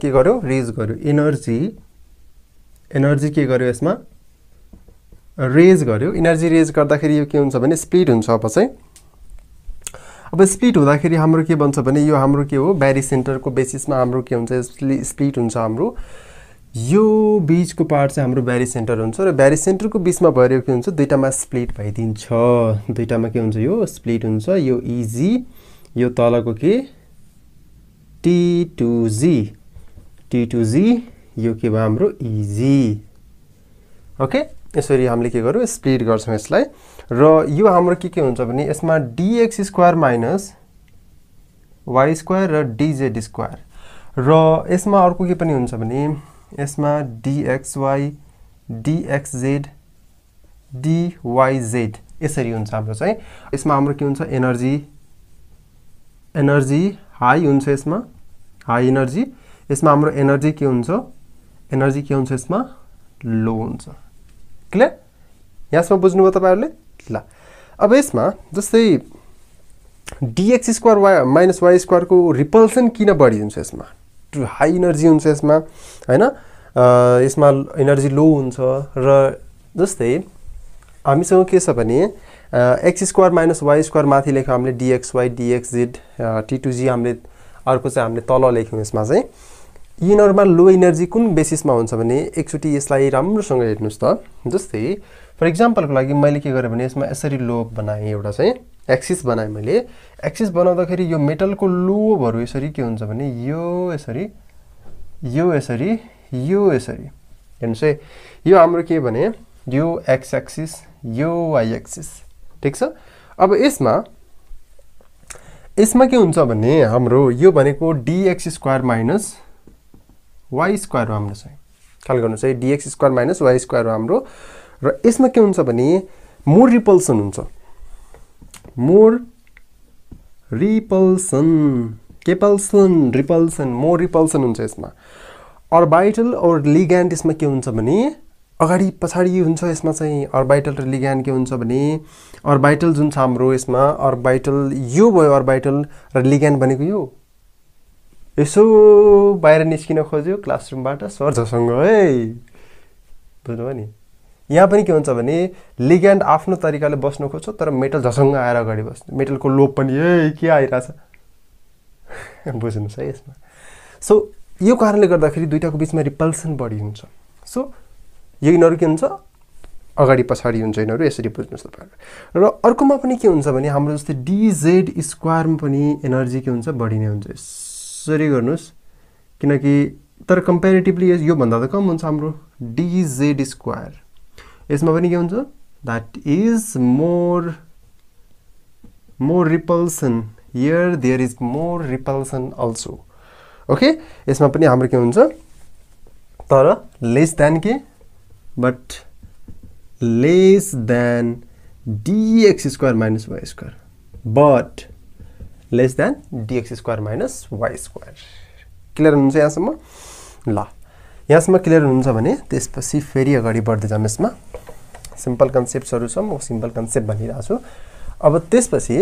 के गर्यो रेज गर्यो एनर्जी एनर्जी के गर्यो यसमा रेज गर्यो एनर्जी रेज गर्दाखेरि यो के हुन्छ भने स्प्लिट हुन्छ अब चाहिँ अब स्प्लिट हुँदाखेरि हाम्रो के बन्छ भने यो हाम्रो के हो ब्यारी सेन्टरको बेसिसमा हाम्रो के हुन्छ यसले स्प्लिट हुन्छ हाम्रो यो बीचको पार्ट चाहिँ हाम्रो ब्यारी सेन्टर हुन्छ र ब्यारी सेन्टरको बीचमा भएर यो के हुन्छ दुईटामा स्प्लिट भइदिन्छ दुईटामा के हुन्छ यो स्प्लिट हुन्छ यो इजी यो तलको के t two g t two g यो के हो हाम्रो इजी ओके यसरी हामीले के गर्यो स्प्लिट गर्छौं यसलाई र यो हाम्रो के के हुन्छ भने यसमा dx squared y squared र dz squared र यसमा अर्को के पनि हुन्छ भने यसमा dxy dxz dyz यसरी हुन्छ हाम्रो चाहिँ यसमा हाम्रो के हुन्छ एनर्जी एनर्जी हाई हुन्छ यसमा हाई एनर्जी यसमा हाम्रो एनर्जी के हुन्छ एनर्जी के हुन्छ यसमा लो हुन्छ क्लियर यसमा बुझ्नुभयो तपाईहरुले ल अब यसमा जस्तै dx squared y squared को रिपल्सन किन बढी हुन्छ यसमा हाई एनर्जी हुन्छ यसमा हैन यसमा एनर्जी लो हुन्छ र जस्तै हामीसँग के छ भने x squared y squared माथि लेख्यौ हामीले dxy dxz t two g हामीले अर्को चाहिँ हामीले तल लेख्यौ यसमा चाहिँ यिनहरुमा लो एनर्जी कुन बेसिसमा हुन्छ भने एकचोटी यसलाई राम्रोसँग हेर्नुस् त जस्तै फर एक्जाम्पल को लागि मैले के गरे भने यसमा यसरी लोब बनाए एउटा चाहिँ एक्सिस बनाए मैले एक्सिस बनाउँदाखेरि यो मेटलको लोबहरु यसरी के हुन्छ भने यो यसरी यो यसरी यो यसरी हेर्नुस् है यो हाम्रो के भने यो x एक्सिस यो y एक्सिस ठीक छ अब यसमा यसमा के हुन्छ भने हाम्रो यो भनेको dx squared y squared हाम्रो चाहिँ ख्याल गर्नुस् है dx squared y squared हाम्रो र यसमा के हुन्छ भने मोर रिपल्सन हुन्छ more repulsion repulsion repulsion more repulsion हुन्छ यसमा अर्बिटल और लिगेंड यसमा के हुन्छ भने अगाडि पछाडी हुन्छ यसमा चाहिँ अर्बिटल र लिगेंड के हुन्छ भने अर्बिटल जुन छ हाम्रो यसमा अर्बिटल यो भयो अर्बिटल र लिगेंड भनेको यो यसो बाहिर निस्किन खोज्यो क्लासरुमबाट सर जसँग है बुझ्नुभयो नि यहाँ पनि के हुन्छ भने लिगेंड आफ्नो तरिकाले बस्न खोज्छ तर मेटल झसंग आएर अगाडि बस्छ मेटलको लोप पनि ए के आइराछ बुझ्नुस् है यसमा सो यो कारणले गर्दाखेरि दुईटाको बीचमा रिपल्सन बढी हुन्छ सो यो इनहरु के हुन्छ अगाडि पछाडी हुन्छ इनहरु यसरी बुझ्नुस् तपाईहरु र अर्कोमा पनि के हुन्छ भने हाम्रो जस्तै dz squared मा पनि एनर्जी के हुन्छ बढी नै हुन्छ यसरी गर्नुस् किनकि तर कम्पैरेटिभली यो भन्दा त कम हुन्छ हाम्रो dz squared यसमा पनि के हुन्छ that is more more repulsion here there is more repulsion also okay यसमा पनि हाम्रो के हुन्छ तर लेस देन के but less than dx squared y squared but less than dx squared y squared clear हुन्छ यहाँसम्म ल यसमा क्लियर हुन्छ भने त्यसपछि फेरि अगाडि बढ्दै जाम यसमा सिम्पल कन्सेप्ट्सहरु छ म सिम्पल कन्सेप्ट भनिरा छु अब त्यसपछि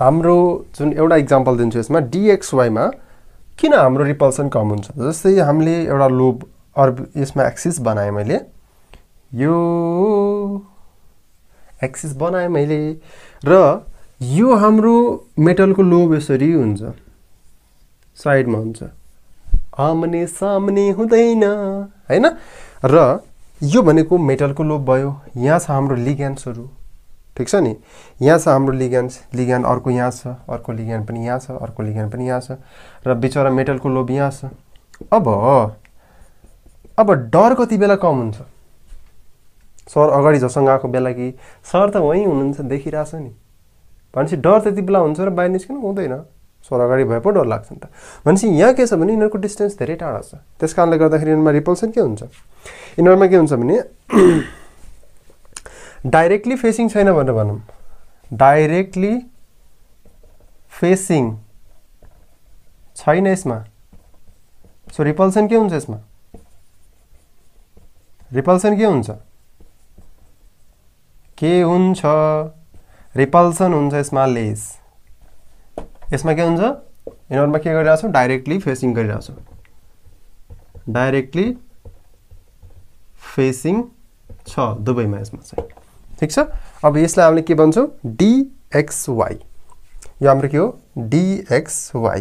हाम्रो जुन एउटा एक्जाम्पल दिन्छु यसमा dxy मा किन हाम्रो रिपल्सन कम हुन्छ जस्तै हामीले एउटा लोब अर्ब यसमा एक्सिस बनाए मैले यो एक्सिस बनाए मैले र यो हाम्रो मेटलको लोब यसरी हुन्छ साइडमा हुन्छ आमने सामने हुँदैन हैन र यो भनेको मेटलको लोब भयो यहाँ छ हाम्रो लिग्यान्ड्सहरु ठीक छ नि यहाँ छ हाम्रो लिग्यान्ड्स लिग्यान्ड अर्को यहाँ छ अर्को लिग्यान्ड पनि यहाँ छ अर्को लिग्यान्ड पनि यहाँ छ र बिचरा मेटलको लोब यहाँ छ अब अब डर कति बेला कम हुन्छ सर अगाडि जसँग आको बेला कि सर त वही हुनुहुन्छ देखिराछ नि भनेपछि डर त्यति बेला हुन्छ र बाहिर निस्किनु हुँदैन सर अगाडि भए पो डर लाग्छ नि त भनेपछि यहाँ के छ भने इनरको डिस्टेन्स धेरै टाढा छ त्यसकारणले गर्दाखेरि इनमा रिपल्सन के हुन्छ इनमा के हुन्छ भने डाइरेक्टली फेसिङ छैन भनेर भनौं डाइरेक्टली फेसिङ छैन यसमा सो रिपल्सन के हुन्छ यसमा रिपल्सन के हुन्छ के हुन्छ रिपल्सन हुन्छ यसमा लेस यसमा के हुन्छ इनहरुमा के गरिरा छौ डाइरेक्टली फेसिङ गरिरा छौ डाइरेक्टली फेसिङ छ दुबैमा यसमा चाहिँ ठीक छ अब यसलाई हामीले के भन्छौ डी एक्स वाई यो हाम्रो के हो D x Y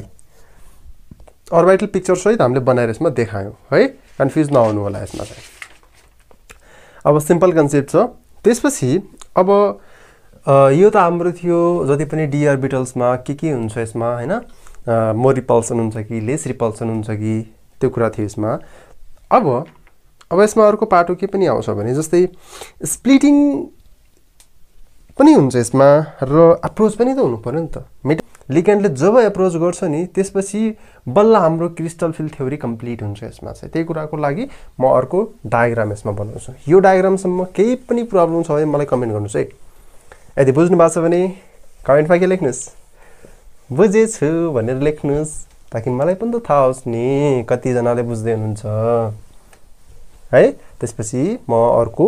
orbital picture सहित हामीले बनाएर यसमा देखायौ है कन्फ्युज नहुनु होला यसमा चाहिँ अब सिम्पल कन्सेप्ट छ त्यसपछि अब यो त हाम्रो थियो जति पनि डी अर्बिटल्समा के के हुन्छ यसमा हैन मोर रिपल्सन हुन्छ कि लेस रिपल्सन हुन्छ कि त्यो कुरा थियो यसमा अब अब यसमा अर्को पाटो के पनि आउँछ भने जस्तै स्प्लिटिङ पनि हुन्छ यसमा र अप्रोच पनि त हुनु पर्यो नि त लिग्यान्डले जब एप्रोच गर्छ नि त्यसपछि बल्ल हाम्रो क्रिस्टल फिल्ड थ्योरी कम्प्लिट हुन्छ यसमा चाहिँ त्यही कुराको लागि म अर्को डायग्राम यसमा बनाउँछु यो डायग्राम सम्म केही पनि प्रब्लम छ भने मलाई कमेन्ट गर्नुस् है यदि बुझ्नु भएको छ भने कमेन्टमा के लेख्नुस् बुझेछु भनेर लेख्नुस् ताकि मलाई पनि त थाहा होस् नि कति जनाले बुझ्दै हुनुहुन्छ है त्यसपछि म अर्को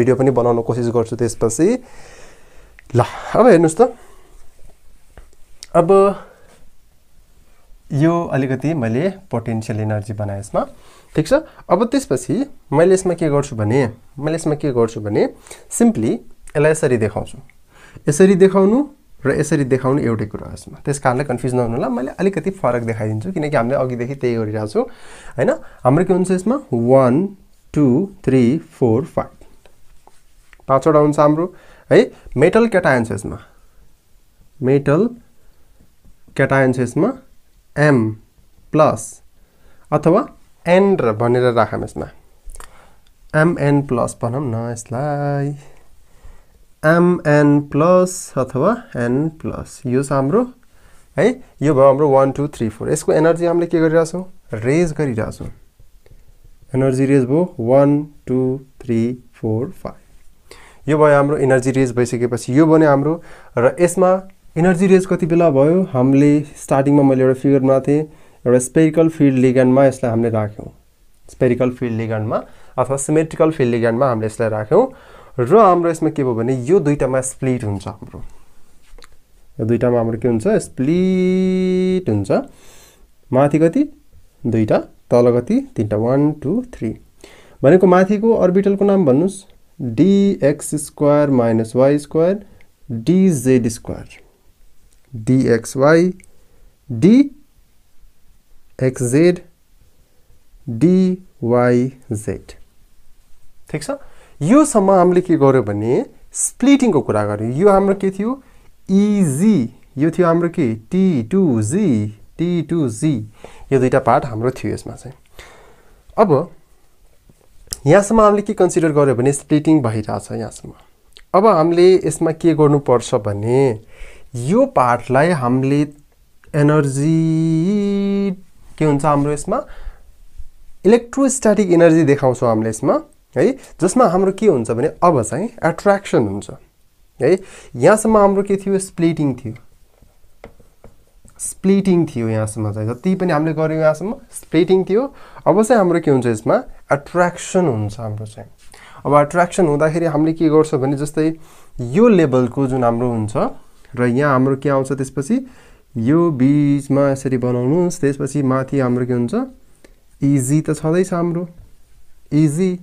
भिडियो पनि बनाउन कोसिस गर्छु त्यसपछि ल अब हेर्नुस् त अब यो अलिकति मैले पोटेन्शियल एनर्जी बनाए यसमा ठीक छ अब त्यसपछि मैले यसमा के गर्छु भने मैले यसमा के गर्छु भने सिम्पली यसलाई यसरी देखाउँछु यसरी देखाउनु र यसरी देखाउनु एउटै कुरा हो यसमा त्यसकारणले कन्फ्युज नहुनु होला मैले अलिकति फरक देखाइदिन्छु किनकि हामीले अघिदेखि त्यही गरिरहेको छौं हैन हाम्रो के हुन्छ यसमा one two three four five पाँचवटा हुन्छ हाम्रो है मेटल कैटायन्स यसमा मेटल कैटायन्स यसमा एम प्लस अथवा एन र भनेर राखौं यसमा एम एन प्लस भनौं न यसलाई एम एन प्लस अथवा एन प्लस यो हाम्रो है यो भयो हाम्रो one two three four यसको एनर्जी हामीले के गरिरा छौ रेज गरिरा छौ एनर्जी रेज भयो one two three four five यो भयो हाम्रो एनर्जी रेज भइसकेपछि यो बन्यो हाम्रो र यसमा एनर्जी रेज कति बेला भयो हामीले स्टार्टिङमा मैले एउटा फिगर बनाथे एउटा स्फेरिकल फिल्ड लिग्यान्डमा यसलाई हामीले राख्यौ स्फेरिकल फिल्ड लिग्यान्डमा अथवा सिमेट्रिकल फिल्ड लिग्यान्डमा हामीले यसलाई राख्यौ र हाम्रो यसमा के भयो भने यो दुईटामा स्प्लिट हुन्छ हाम्रो यो दुईटामा हाम्रो के हुन्छ स्प्लिट हुन्छ माथि कति दुईटा तल कति तीनटा one two three भनेको माथिको अर्बिटलको नाम भन्नुस् dx square minus y square dz square dxy dxz dyz ठीक छ यो सम्म हामीले के गर्यो भने स्प्लिटिङ को कुरा गर्यो यो हाम्रो के थियो इजी यो थियो हाम्रो के t two z t two z यो दुईटा पार्ट हाम्रो थियो यसमा चाहिँ अब यहाँसम्म हामीले के कन्सिडर गर्यो भने स्प्लिटिङ भइराछ यहाँसम्म अब हामीले यसमा के गर्नु पर्छ भने यो पार्टलाई हामीले एनर्जी के हुन्छ हाम्रो यसमा इलेक्ट्रोस्टैटिक एनर्जी देखाउँछौ हामीले यसमा है जसमा हाम्रो के हुन्छ भने अब चाहिँ अट्र्याक्सन हुन्छ है यहाँसम्म हाम्रो के थियो स्प्लिटिङ थियो स्प्लिटिङ थियो यहाँसम्म चाहिँ जति पनि हामीले गर्यौ यहाँसम्म स्प्लिटिङ थियो अब चाहिँ हाम्रो के हुन्छ यसमा अट्र्याक्सन हुन्छ हाम्रो चाहिँ अब अट्र्याक्सन हुँदाखेरि हामीले के गर्छौ भने जस्तै यो लेभलको जुन हाम्रो हुन्छ र यहाँ हाम्रो के आउँछ त्यसपछि यो बीचमा यसरी बनाउनुस् त्यसपछि माथि हाम्रो के हुन्छ इजी त छदै छ हाम्रो easy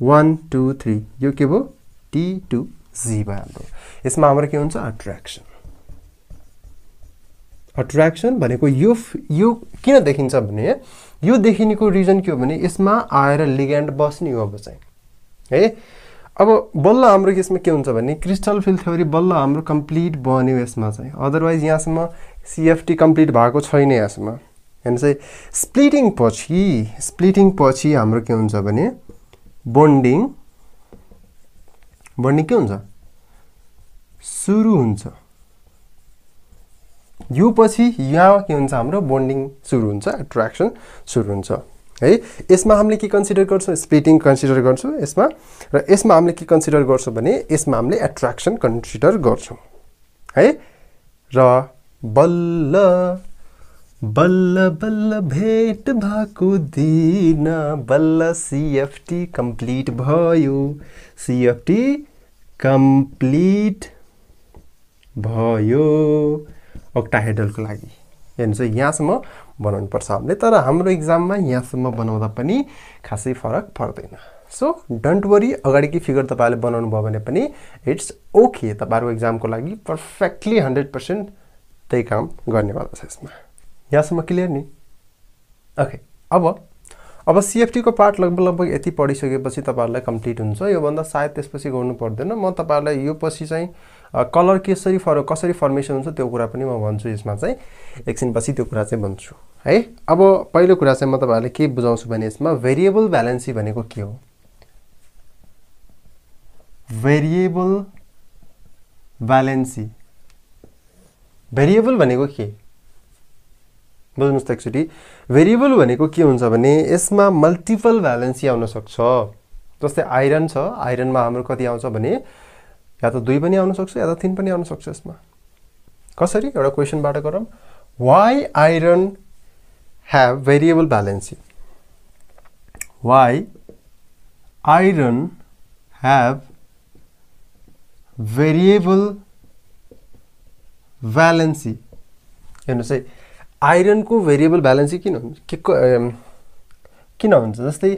one two three यो के भो T to Z by हाम्रो यसमा हाम्रो के हुन्छ attraction attraction भनेको यो यो किन देखिन्छ भने यो देखिनेको रिजन के हो भने यसमा आएर लिगेन्ड बस्ने हो अब चाहिँ है अब बल्ल हाम्रो केसमा के हुन्छ भने क्रिस्टल फिल्ड थ्योरी बल्ल हाम्रो कम्प्लिट बन्यो यसमा चाहिँ अदरवाइज यहाँसम्म सीएफटी कम्प्लिट भएको छैन यसमा हैन चाहिँ स्प्लिटिङ पछि स्प्लिटिङ पछि हाम्रो के हुन्छ भने बन्डिङ बन्डिङ के हुन्छ सुरु हुन्छ यो पछि यहाँ के हुन्छ हाम्रो बन्डिङ सुरु हुन्छ अट्र्याक्सन सुरु हुन्छ है यसमा हामीले के कन्सिडर गर्छौं स्प्लिटिङ कन्सिडर गर्छौं यसमा र यसमा हामीले के कन्सिडर गर्छौं भने यसमा हामीले अट्र्याक्सन कन्सिडर गर्छौं है र बल्ल बल्ल बल्ल भेट भएको दिन बल्ल सीएफटी कम्प्लिट भयो सीएफटी कम्प्लिट भयो ऑक्टाहेड्रल को लागि हैन चाहिँ यहाँसम्म बनाउनु पर्छ हामीले तर हाम्रो एग्जाममा यहाँसम्म बनाउँदा पनि खासै फरक पर्दैन सो डोन्ट वरी अगाडिको फिगर तपाईले बनाउनु भयो भने पनि इट्स ओके तपाईको एग्जामको लागि परफेक्टली one hundred percent त्यही काम गर्नेवाला छ यसमा यहाँसम्म क्लियर नि ओके अब अब सीएफटी को पार्ट लगभग लगभग यति पढिसकेपछि तपाईहरुलाई कम्प्लिट हुन्छ यो भन्दा सायद त्यसपछि गर्नु पर्दैन म तपाईहरुलाई यो पछि चाहिँ कलर कसरी फर कसरी फर्मेशन हुन्छ त्यो कुरा पनि म भन्छु यसमा चाहिँ एकछिन पछि त्यो कुरा चाहिँ भन्छु है अब पहिलो कुरा चाहिँ म तपाईहरुलाई के बुझाउँछु भने यसमा भेरिएबल ब्यालेन्सी भनेको के हो भेरिएबल ब्यालेन्सी भेरिएबल भनेको के बुझ्नुस् त एकचोटी भेरिएबल भनेको के हुन्छ भने यसमा मल्टिपल भ्यालेन्सी आउन सक्छ जस्तै आइरन छ आइरनमा हाम्रो कति आउँछ भने या त दुई पनि आउन सक्छ या त तीन पनि आउन सक्छ यसमा कसरी एउटा क्वेशनबाट गरौँ why iron have variable valency why iron have variable valency हेर्नुस् है आयरन को भेरिएबल ब्यालेन्सी किन हुन्छ के किन हुन्छ जस्तै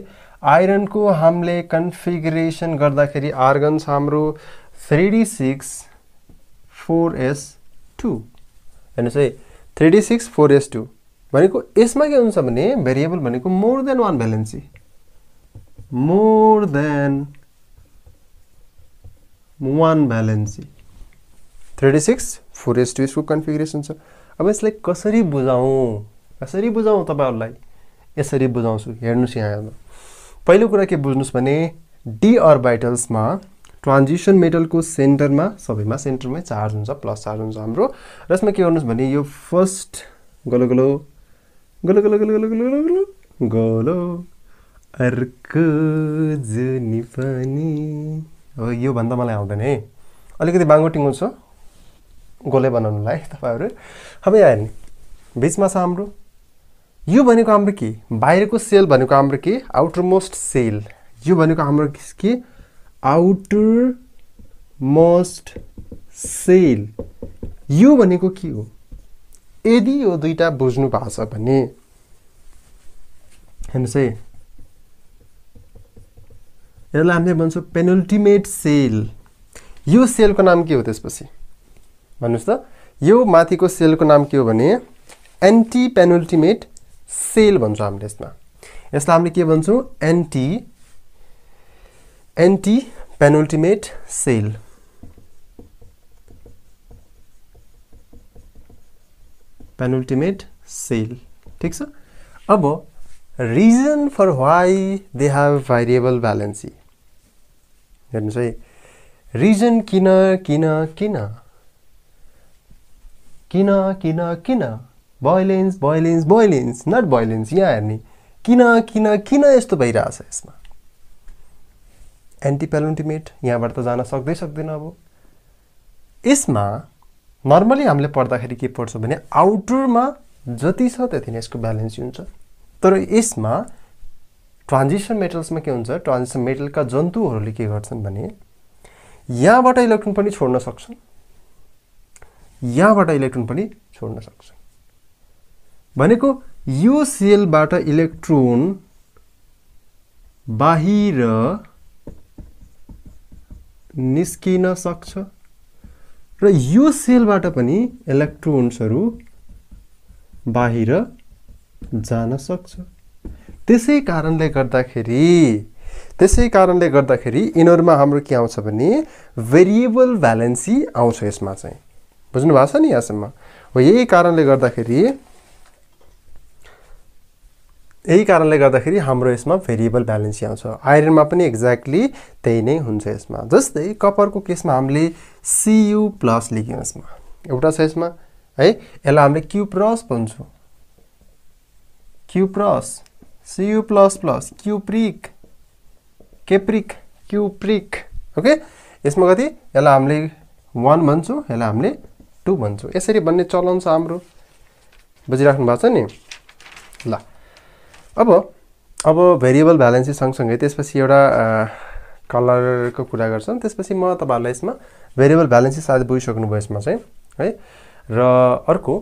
आयरन को हामीले कन्फिगरेसन गर्दाखेरि आर्गन्स हाम्रो three d six four s two हैन चाहिँ three d six four s two भनेको यसमा के हुन्छ भने भेरिएबल भनेको more than one valency more than one valency three d six four s two यसको कन्फिगरेसन छ अब यसलाई कसरी बुझाऊं कसरी बुझाऊं तपाईहरुलाई यसरी बुझाउँछु हेर्नुस् यहाँ पहिलो कुरा के बुझ्नुस् भने डी ऑर्बिटल्स मा ट्रान्जिशन मेटल को सेन्टरमा सबैमा सेन्टरमै चार्ज हुन्छ प्लस चार्ज हुन्छ हाम्रो र यसमा के गर्नुस् भने यो फर्स्ट गोलो गोलो गोलो गोलो गोलो गोलो गोलो अर्क जनी पनि हो यो भन्दा मलाई आउँदैन है अलिकति बाङ्गोटिङो छ गोले बनाउनलाई तपाईहरु अब यहाँ हेर्नु बीचमा छ हाम्रो यो भनेको हाम्रो के बाहिरको सेल भनेको हाम्रो के आउटर मोस्ट सेल यो भनेको हाम्रो के आउटर मोस्ट सेल यो भनेको के हो यदि यो दुईटा बुझ्नु पाछ भने हेर्नुस् है यसलाई हामीले भन्छौं पेनल्टिमेट सेल यो सेल को नाम के हो त्यसपछि भन्नुस् त यो माथिको सेल को नाम के हो भने एन्टी पेनल्टिमेट सेल भन्छौं हामीले यसमा यसलाई हामीले के भन्छौं anti anti penultimate shell penultimate shell ठीक छ अब reason for why they have variable valency हेर्नुस् है रिजन किन किन किन किन किन किन बॉयलेंस बॉयलेंस बॉयलेंस नट बॉयलेंस यहाँ हेर्ने किन किन किन यस्तो भइराछ यसमा एन्टी पेनल्टिमेट यहाँबाट त जान सक्दै सक्दैन अब यसमा नर्मली हामीले पढ्दाखेरि के पढ्छौ भने आउटरमा जति छ त्यति नै यसको ब्यालेन्स हुन्छ तर यसमा ट्रान्जिशन मेटल्समा के हुन्छ ट्रान्जिशन मेटलका जन्तुहरूले के गर्छन् भने यहाँबाट इलेक्ट्रोन पनि छोड्न सक्छन् यहाँबाट इलेक्ट्रोन पनि छोड्न सक्छ भनेको यो सेलबाट इलेक्ट्रोन बाहिर निस्किन सक्छ र यो सेलबाट पनि इलेक्ट्रोन्सहरु बाहिर जान सक्छ। त्यसै कारणले गर्दाखेरि त्यसै कारणले गर्दाखेरि इनहरुमा हाम्रो के आउँछ भने भेरिएबल भ्यालेन्सी आउँछ। यसमा चाहिँ बुझ्नु भएको छ नि यहाँसम्म? हो, यही कारणले गर्दाखेरि यही कारणले गर्दाखेरि हाम्रो यसमा भेरिएबल भ्यालेन्सी आउँछ। आयरनमा पनि एक्ज्याक्टली त्यही नै हुन्छ यसमा। जस्तै कपरको केसमा हामीले Cu+ लेख्यौं, यसमा एउटा छ यसमा है, यसलाई हामीले Q+ भन्छौं, Q+ Cu++ Cupric Capric Cupric, okay. यसमा कति? यसलाई हामीले एक भन्छौं, यसलाई हामीले दुई भन्छौं। यसरी भन्ने चलन छ हाम्रो, बुझिराख्नु भएको छ नि? ल अब अब भेरिएबल भ्यालेन्सी सँगसँगै त्यसपछि एउटा कलरको कुरा गर्छौं, त्यसपछि म तपाईहरुलाई यसमा भेरिएबल भ्यालेन्सी सायद बुझिसक्नु भयो यसमा चाहिँ है। र अर्को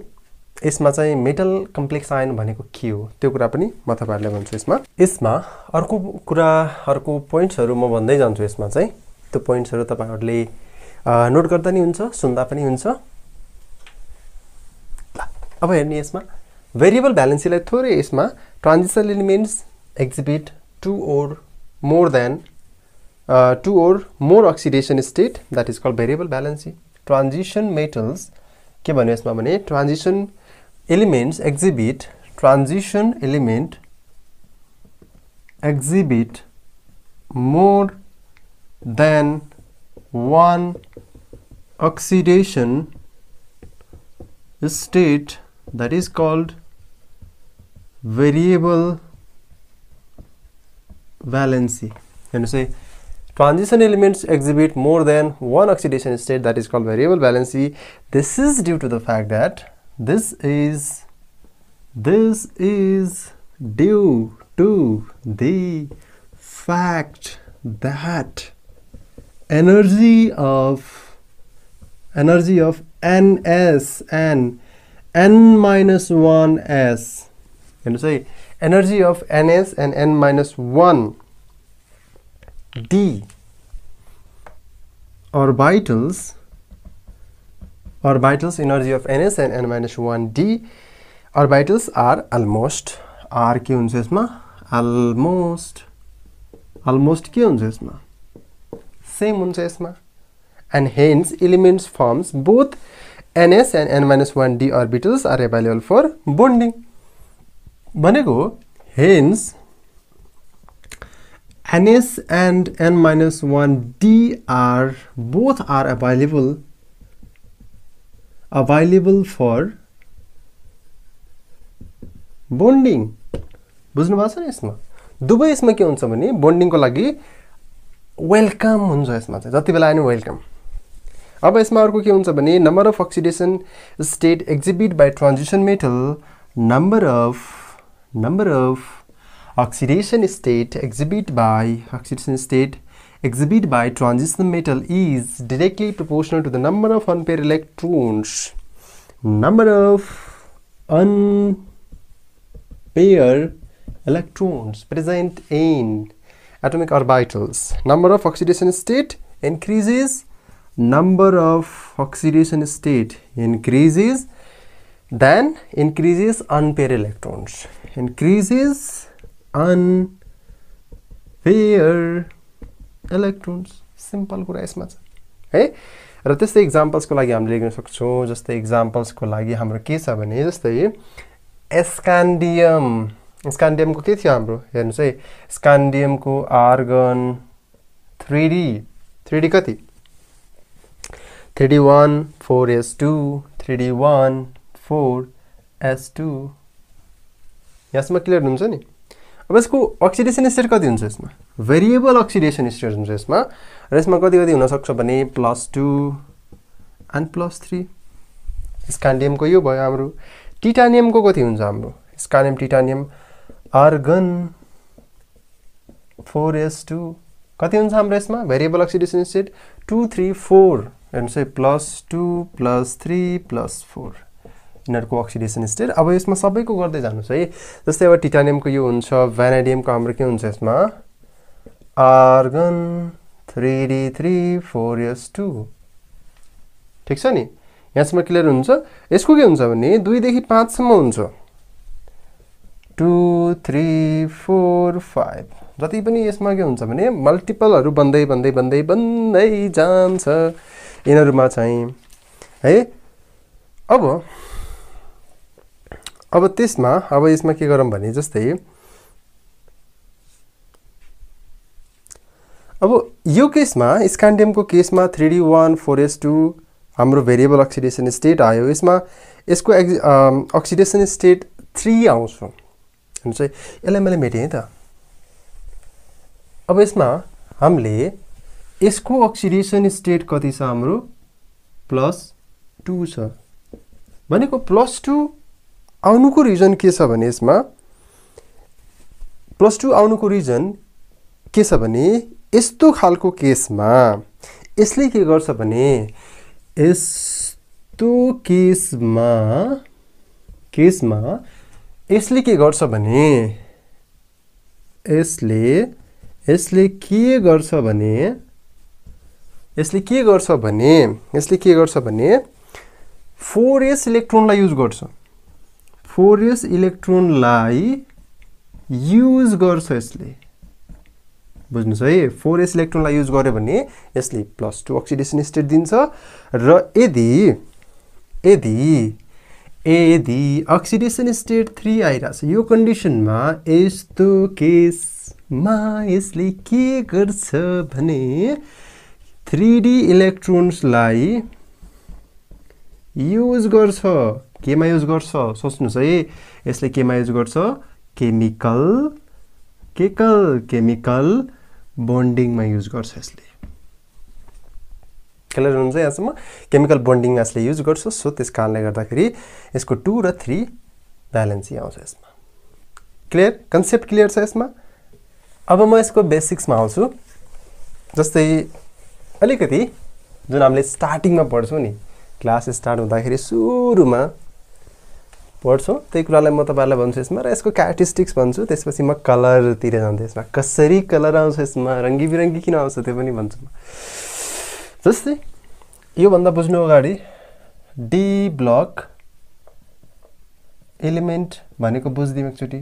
यसमा चाहिँ मेटल कम्प्लेक्स आयन भनेको के हो त्यो कुरा पनि म तपाईहरुलाई भन्छु यसमा। यसमा अर्को कुरा, अर्को पोइन्ट्सहरु म भन्दै जान्छु यसमा चाहिँ। त्यो पोइन्ट्सहरु तपाईहरुले नोट गर्दा नि हुन्छ, सुन्दा पनि हुन्छ। ल अब हेर्नु यसमा भेरिएबल भ्यालेन्सीलाई थोरै यसमा transition elements exhibit two or more than uh, two or more oxidation state that is called variable balance. Transition metals के भन्यो यसमा भने transition elements exhibit transition element exhibit more than one oxidation state that is called variable valency. You know, say transition elements exhibit more than one oxidation state that is called variable valency. This is due to the fact that this is this is due to the fact that energy of energy of N S and N minus one S, you know, say energy of N S and N minus one D orbitals orbitals energy of N S and N minus one D orbitals are almost r ke huncha esma almost almost ke huncha esma same huncha esma, and hence elements forms both N S and N minus one D orbitals are available for bonding. Banego, hence N S and N minus one D are both are available available for bonding. बुझ्नु भएको छ नि यसमा? दुबै यसमा के हुन्छ भने bonding को लागि welcome हुन्छ यसमा चाहिँ, जति बेला आएन welcome। अब यसमा अर्को के हुन्छ भने number of oxidation state exhibit by transition metal, number of number of oxidation state exhibit by oxidation state exhibit by transition metal is directly proportional to the number of unpaired electrons number of unpaired electrons present in atomic orbitals. Number of oxidation state increases number of oxidation state increases then increases unpaired electrons increases unpaired electrons. Simple कुरा यसमा छ है। र त्यस्तै examples को लागि हामीले लेख्न सक्छौं। जस्तै एक्जाम्पल्स को लागि हाम्रो के छ भने जस्तै स्कान्डियम, स्कान्डियम को के थियो हाम्रो हेर्नुस् है, स्कान्डियम को argon three d three d कति three d one four s two three d one four s two, यसमा क्लियर हुन्छ नि? अब यसको अक्सिडेसन स्टेट कति हुन्छ यसमा? भेरिएबल अक्सिडेसन स्टेट हुन्छ यसमा। र यसमा कति कति हुन सक्छ भने plus two and plus three. स्कान्डियमको यो भयो हाम्रो। टिटानियमको कति हुन्छ हाम्रो? Scandium titanium argon four s two कति हुन्छ हाम्रो यसमा? Variable oxidation state two three four, हेर्नुस् है, plus two plus three plus four इनरको अक्सिडेसन स्टेट। अब यसमा सबैको गर्दै जानुस् है। जस्तै अब टिटानियमको यो हुन्छ, भ्यानेडियमको हाम्रो के हुन्छ यसमा? argon three d three four s two. ठीक छ नि यहाँसम्म क्लियर हुन्छ. यसको के हुन्छ भने two देखि five सम्म हुन्छ. two three four five जति पनि यसमा के हुन्छ भने मल्टिपलहरु बन्दै बन्दै बन्दै बन्दै जान्छ यिनहरुमा चाहिँ है. अब अब त्यसमा अब यसमा के गरौँ भने जस्तै अब यो केसमा स्कैंडियमको केसमा three d one four s two हाम्रो भेरिएबल अक्सिडेसन स्टेट आयो. यसमा यसको अक्सिडेसन स्टेट three आउँछ हैन चाहिँ यसलाई मैले मेटे है त. अब यसमा हामीले यसको अक्सिडेसन स्टेट कति छ हाम्रो plus two छ भनेको plus two आउनुको रिजन के छ भने यसमा plus two आउनुको रिजन के छ भने यस्तो खालको केसमा यसले के गर्छ भने यस्तो केसमा केसमा यसले के गर्छ भने यसले यसले के गर्छ भने यसले के गर्छ भने यसले के गर्छ भने four s इलेक्ट्रोनलाई युज गर्छ. four s इलेक्ट्रोनलाई युज गर्छ यसले. बुझ्नुस् है four s इलेक्ट्रोनलाई युज गर्यो भने यसले plus two अक्सिडेसन स्टेट दिन्छ र यदि यदि यदि अक्सिडेसन स्टेट three आइराछ यो कन्डिसनमा यस्तो केसमा यसले के गर्छ भने three d इलेक्ट्रोन्सलाई युज गर्छ. केमा युज गर्छ सोच्नुस् है यसले केमा युज गर्छ केमिकल केकल केमिकल bonding मा युज गर्छ यसले. क्लियर हुन्छ यहाँसम्म केमिकल बॉन्डिंग मा यसले युज गर्छ. सो त्यस कारणले गर्दाखेरि यसको two र three ब्यालेन्स आउँछ यसमा. क्लियर कन्सेप्ट क्लियर छ यसमा. अब म यसको बेसिक्स मा आउँछु. जस्तै अलिकति जुन हामीले स्टार्टिङ मा पढ्छौं नि क्लास स्टार्ट हुँदाखेरि सुरुमा पढ्छौं त्यही कुरालाई म तपाईहरुलाई भन्छु यसमा र यसको क्यारेक्टरिस्टिक्स भन्छु. त्यसपछि म कलर तिर जान्छु यसमा कसरी कलर आउँछ यसमा रंगीबिरंगी किन आउँछ त्यो पनि भन्छु. जस्तै यो भन्दा बुझ्नु अगाडि डी ब्लक एलिमेन्ट भनेको बुझ्दिम एकचोटी.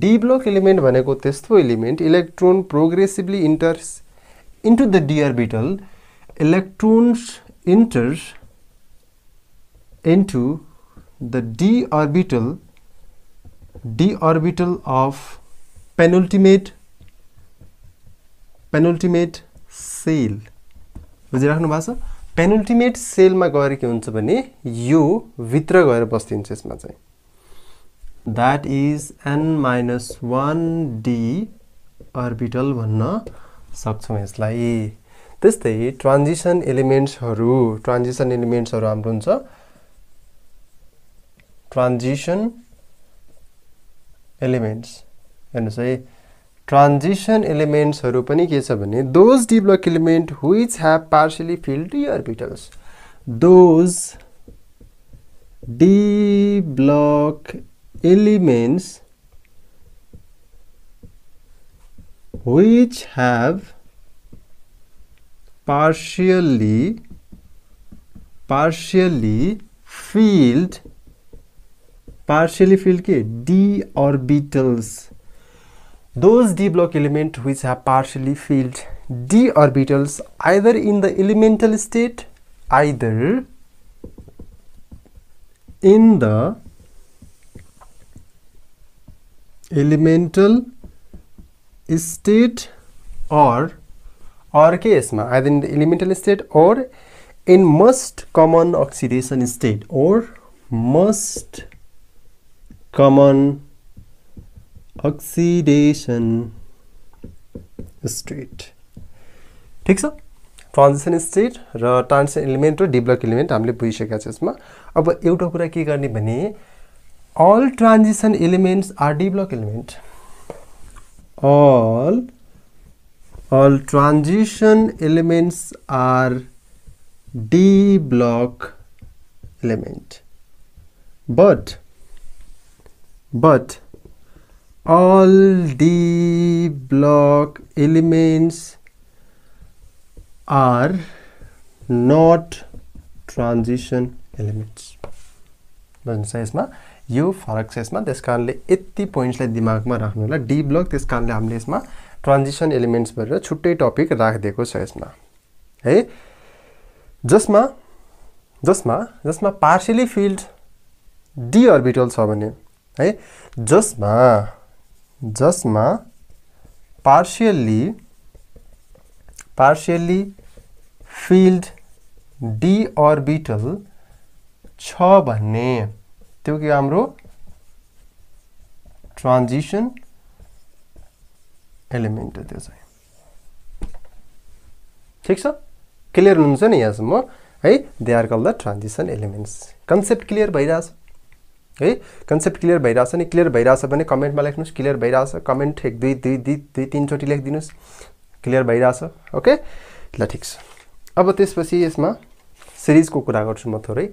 डी ब्लक एलिमेन्ट भनेको त्यस्तो element electron progressively enters into the D orbital electrons enters into the d orbital d orbital of penultimate penultimate shell बुझिराख्नु भएको छ. penultimate shell मा गएर के हुन्छ भने यो भित्र गएर बस्दिन्छ यसमा चाहिँ. that is n minus one d orbital भन्न सक्छौं यसलाई. त्यस्तै ट्रान्जिसन एलिमेन्ट्सहरु ट्रान्जिसन एलिमेन्ट्सहरु हाम्रो हुन्छ transition elements हेर्नुस् है transition elements हरु पनि के छ भने those d block element which have partially filled d orbitals those d block elements which have partially partially filled partially filled के d orbitals those d block element which have partially filled d orbitals either in the elemental state either in the elemental state or or के इसमें either in the elemental state or in most common oxidation state or most common oxidation state. ठीक छ transition state र transition element र d block element हामीले बुझिसकेका छौं यसमा. अब एउटा कुरा के गर्ने भने all transition elements are d block element. all all transition elements are d block element but But all the block elements are not transition elements. यो फरक छ यसमा त्यसकारणले यति पोइन्ट्सलाई दिमागमा राख्नु होला डी ब्लक त्यसकारणले हामीले यसमा ट्रान्जिशन एलिमेन्ट्स भनेर छुट्टै टपिक राखिदिएको छ यसमा है जसमा जसमा जसमा पार्शियली फिल्ड डी अर्बिटल छ भने है जसमा जसमा partially partially filled d orbital छ भन्ने त्यो के हाम्रो ट्रान्जिशन एलिमेन्ट हो त्यो चाहिँ ठीक छ क्लियर हुन्छ नि यसमा है they are called the transition elements concept clear भइराछ है कन्सेप्ट क्लियर भइराछ नि क्लियर भइराछ भने कमेन्टमा लेख्नुस् क्लियर भइराछ कमेन्ट एक दुई दुई दुई तीन चोटी लेखिदिनुस् क्लियर भइराछ ओके ल ठीक छ अब त्यसपछि यसमा सीरीज को कुरा गर्छु म थोरै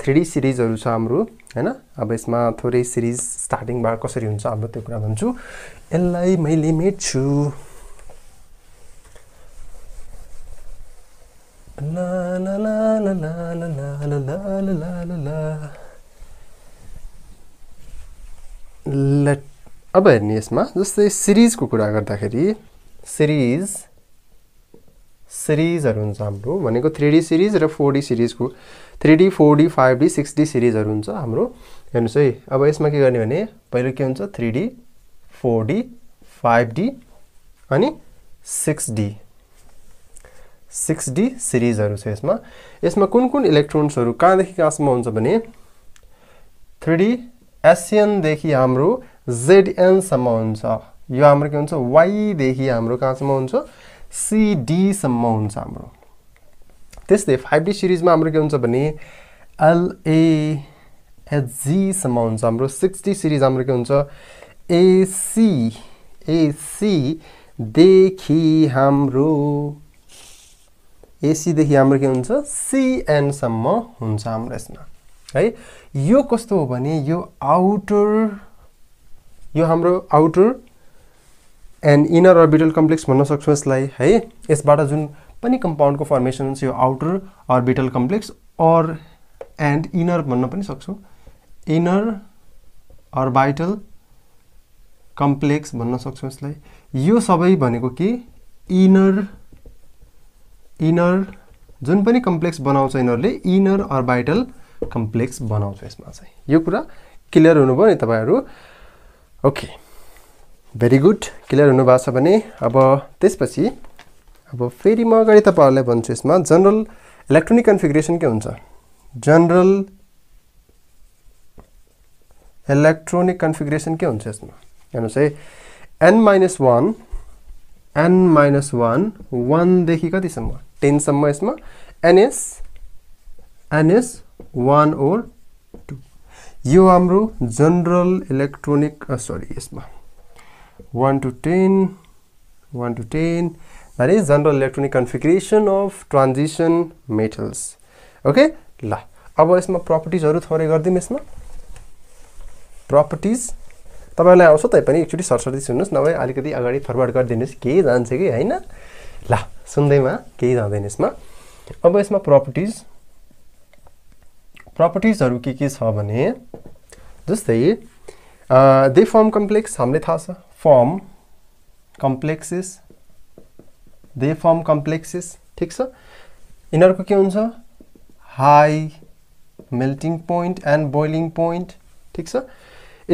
थ्री डी सिरिजहरु छ हाम्रो हैन अब यसमा थोरै सिरीज स्टार्टिङ बार कसरी हुन्छ हाम्रो त्यो कुरा भन्छु यसलाई मैले मेट्छु ला ला ला ला ला ला ला ला ला ला ला अब हेर्नु यसमा जस्तै सिरीज को कुरा गर्दाखेरि सिरीज सिरिजहरु हुन्छ हाम्रो भनेको थ्री डी सिरिज र फोर डी सिरिजको three d four d five d six d सिरिजहरु हुन्छ हाम्रो हेर्नुस् है अब यसमा के गर्ने भने पहिलो के हुन्छ three d four d five d अनि सिक्स डी सिक्स डी सिरिजहरु छ यसमा यसमा कुन कुन इलेक्ट्रोन्सहरु कहाँ देखि कहाँसम्म हुन्छ भने थ्री डी एसएन देखि हाम्रो जेडएन सम्म हुन्छ यो हाम्रो के हुन्छ वाई देखि हाम्रो कहाँसम्म हुन्छ C D सम्म हुन्छ हाम्रो त्यसले फाइभ डी सिरिजमा हाम्रो के हुन्छ भने L A H G सम्म हुन्छ हाम्रो सिक्स डी सिरिज हाम्रो के हुन्छ A C A C देखि हाम्रो A C देखि हाम्रो के हुन्छ C N सम्म हुन्छ हाम्रो यसमा है यो कस्तो हो भने यो आउटर यो हाम्रो outer and inner orbital complex भन्न सक्छौ यसलाई है यसबाट जुन पनि कम्पाउन्ड को फर्मेसन हुन्छ यो outer orbital complex or and inner भन्न पनि सक्छौ इनर अर्बिटल कम्प्लेक्स भन्न सक्छौ यसलाई यो सबै भनेको के इनर इनर जुन पनि कम्प्लेक्स बनाउँछ इनरले इनर अर्बिटल कम्प्लेक्स बनाउँछ यसमा चाहिँ यो कुरा क्लियर हुनुभयो नि तपाईहरु ओके भेरी गुड क्लियर हुनु भएको छ भने अब त्यसपछि अब फेरि म अगाडि तपाईहरुलाई भन्छु यसमा जनरल इलेक्ट्रोनिक कन्फिगरेसन के हुन्छ जनरल इलेक्ट्रोनिक कन्फिगरेसन के हुन्छ यसमा हेर्नुस् है n minus one n minus one देखि कति सम्म टेन सम्म यसमा n is n is one over two यो हाम्रो जनरल इलेक्ट्रोनिक सरी यसमा one to ten, one to ten. That is general electronic configuration of transition metals. Okay, la. अब इसमें properties और थोड़े कर दें इसमें. Properties. तब वाले आवश्यक तो ये पनी actually सर्सर्दी सुनने से ना वाले आली कदी अगाड़ी forward कर देने से कई जान से के है ना. ला सुन दे माँ कई जान देने इसमें. अब इसमें properties. Properties और की किस हो बने? जैसे ये they form complex हमने था सा. Form complexes they form complexes ठीक छ इनहरुको के हुन्छ high melting point and boiling point ठीक छ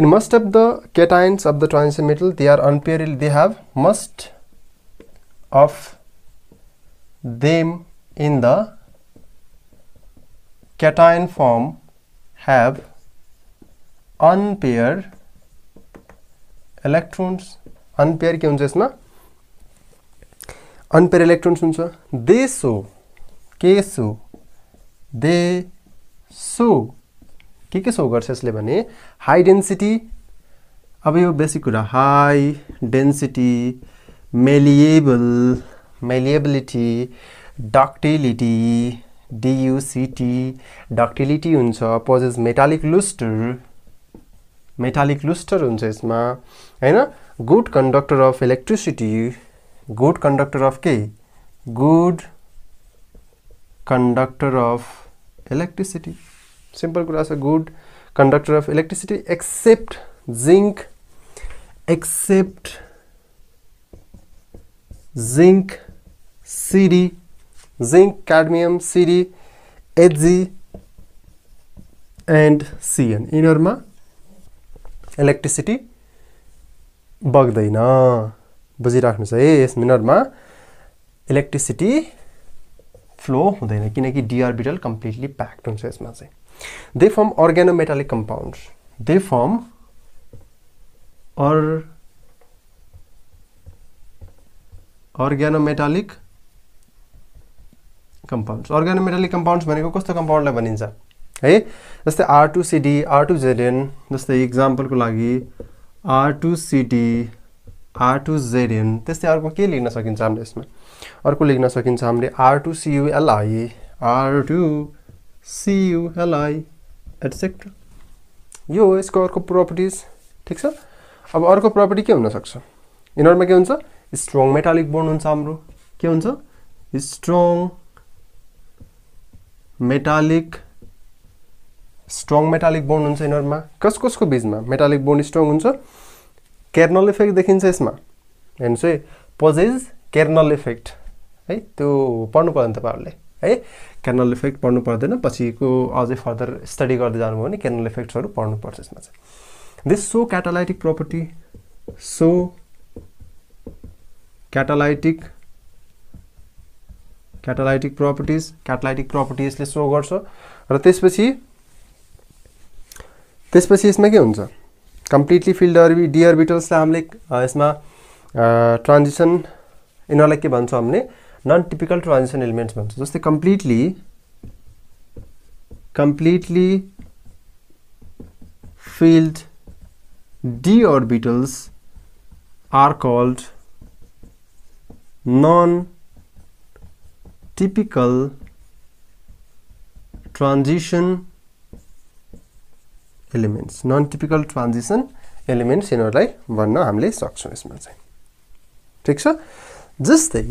in most of the cations of the transition metal they are unpaired they have most of them in the cation form have unpaired electrons unpaired के हुन्छ यसमा unpaired electrons हुन्छ they show के show they show के के show गर्छ यसले भने high density अब यो बेसिक कुरा high density malleable malleability ductility duct ductility हुन्छ possess metallic luster metallic lustre हुन्छ यसमा हैन good conductor of electricity good conductor of के good conductor of electricity simple कुरा छ good conductor of electricity except zinc except zinc CD zinc cadmium CD AG and C N यिनीहरुमा electricity बग्दैन बुझिराख्नुस् है यसमिनहरुमा इलेक्ट्रिसिटी फ्लो हुँदैन किनकि डी ऑर्बिटल कम्प्लिटली प्याक्ड हुन्छ यसमा चाहिँ they form organometallic compounds they form और ऑर्गेनोमेटालिक कम्पाउन्ड्स ऑर्गेनोमेटालिक कम्पाउन्ड्स भनेको कस्तो कम्पाउन्डलाई भनिन्छ है जस्तै R two C D R two Z N जस्तै एक्जाम्पलको लागि R two C D R two Z N त्यस्तै अर्को के लेख्न सकिन्छ हामीले यसमा अर्को लेख्न सकिन्छ हामीले R two C U L I R two C U L I etcetera यो यसको अर्को प्रॉपर्टीज ठीक छ अब अर्को प्रॉपर्टी के हुन सक्छ यिनहरुमा के हुन्छ स्ट्रङ मेटालिक बोन्ड हुन्छ हाम्रो के हुन्छ strong metallic strong metallic bond हुन्छ यिनीहरुमा कस कसको बीचमा metallic bond strong हुन्छ kernel effect देखिन्छ यसमा हेर्नुस् है possesses kernel effect है त्यो पढ्नु पर्दैन तपाईहरुले है kernel effect पढ्नु पर्दैन पछिको अझै फर्दर स्टडी गर्दै जानु भने kernel effectsहरु पढ्नु पर्छ यसमा चाहिँ this so catalytic property so catalytic catalytic properties catalytic properties ले सो गर्छ र त्यसपछि त्यसपछि यसमा के हुन्छ कम्प्लिटली फिल्ड आरबी डी ऑर्बिटल्सलाई हामीले यसमा ट्रान्जिशन यिनलाई के भन्छौं हामीले नन टिपिकल ट्रान्जिशन एलिमेन्ट्स भन्छौं जस्तै completely completely filled D orbitals are called non typical transition elements non typical transition elements यिनहरुलाई भन्न हामीले सक्छौं यसमा चाहिँ ठीक छ जस्तै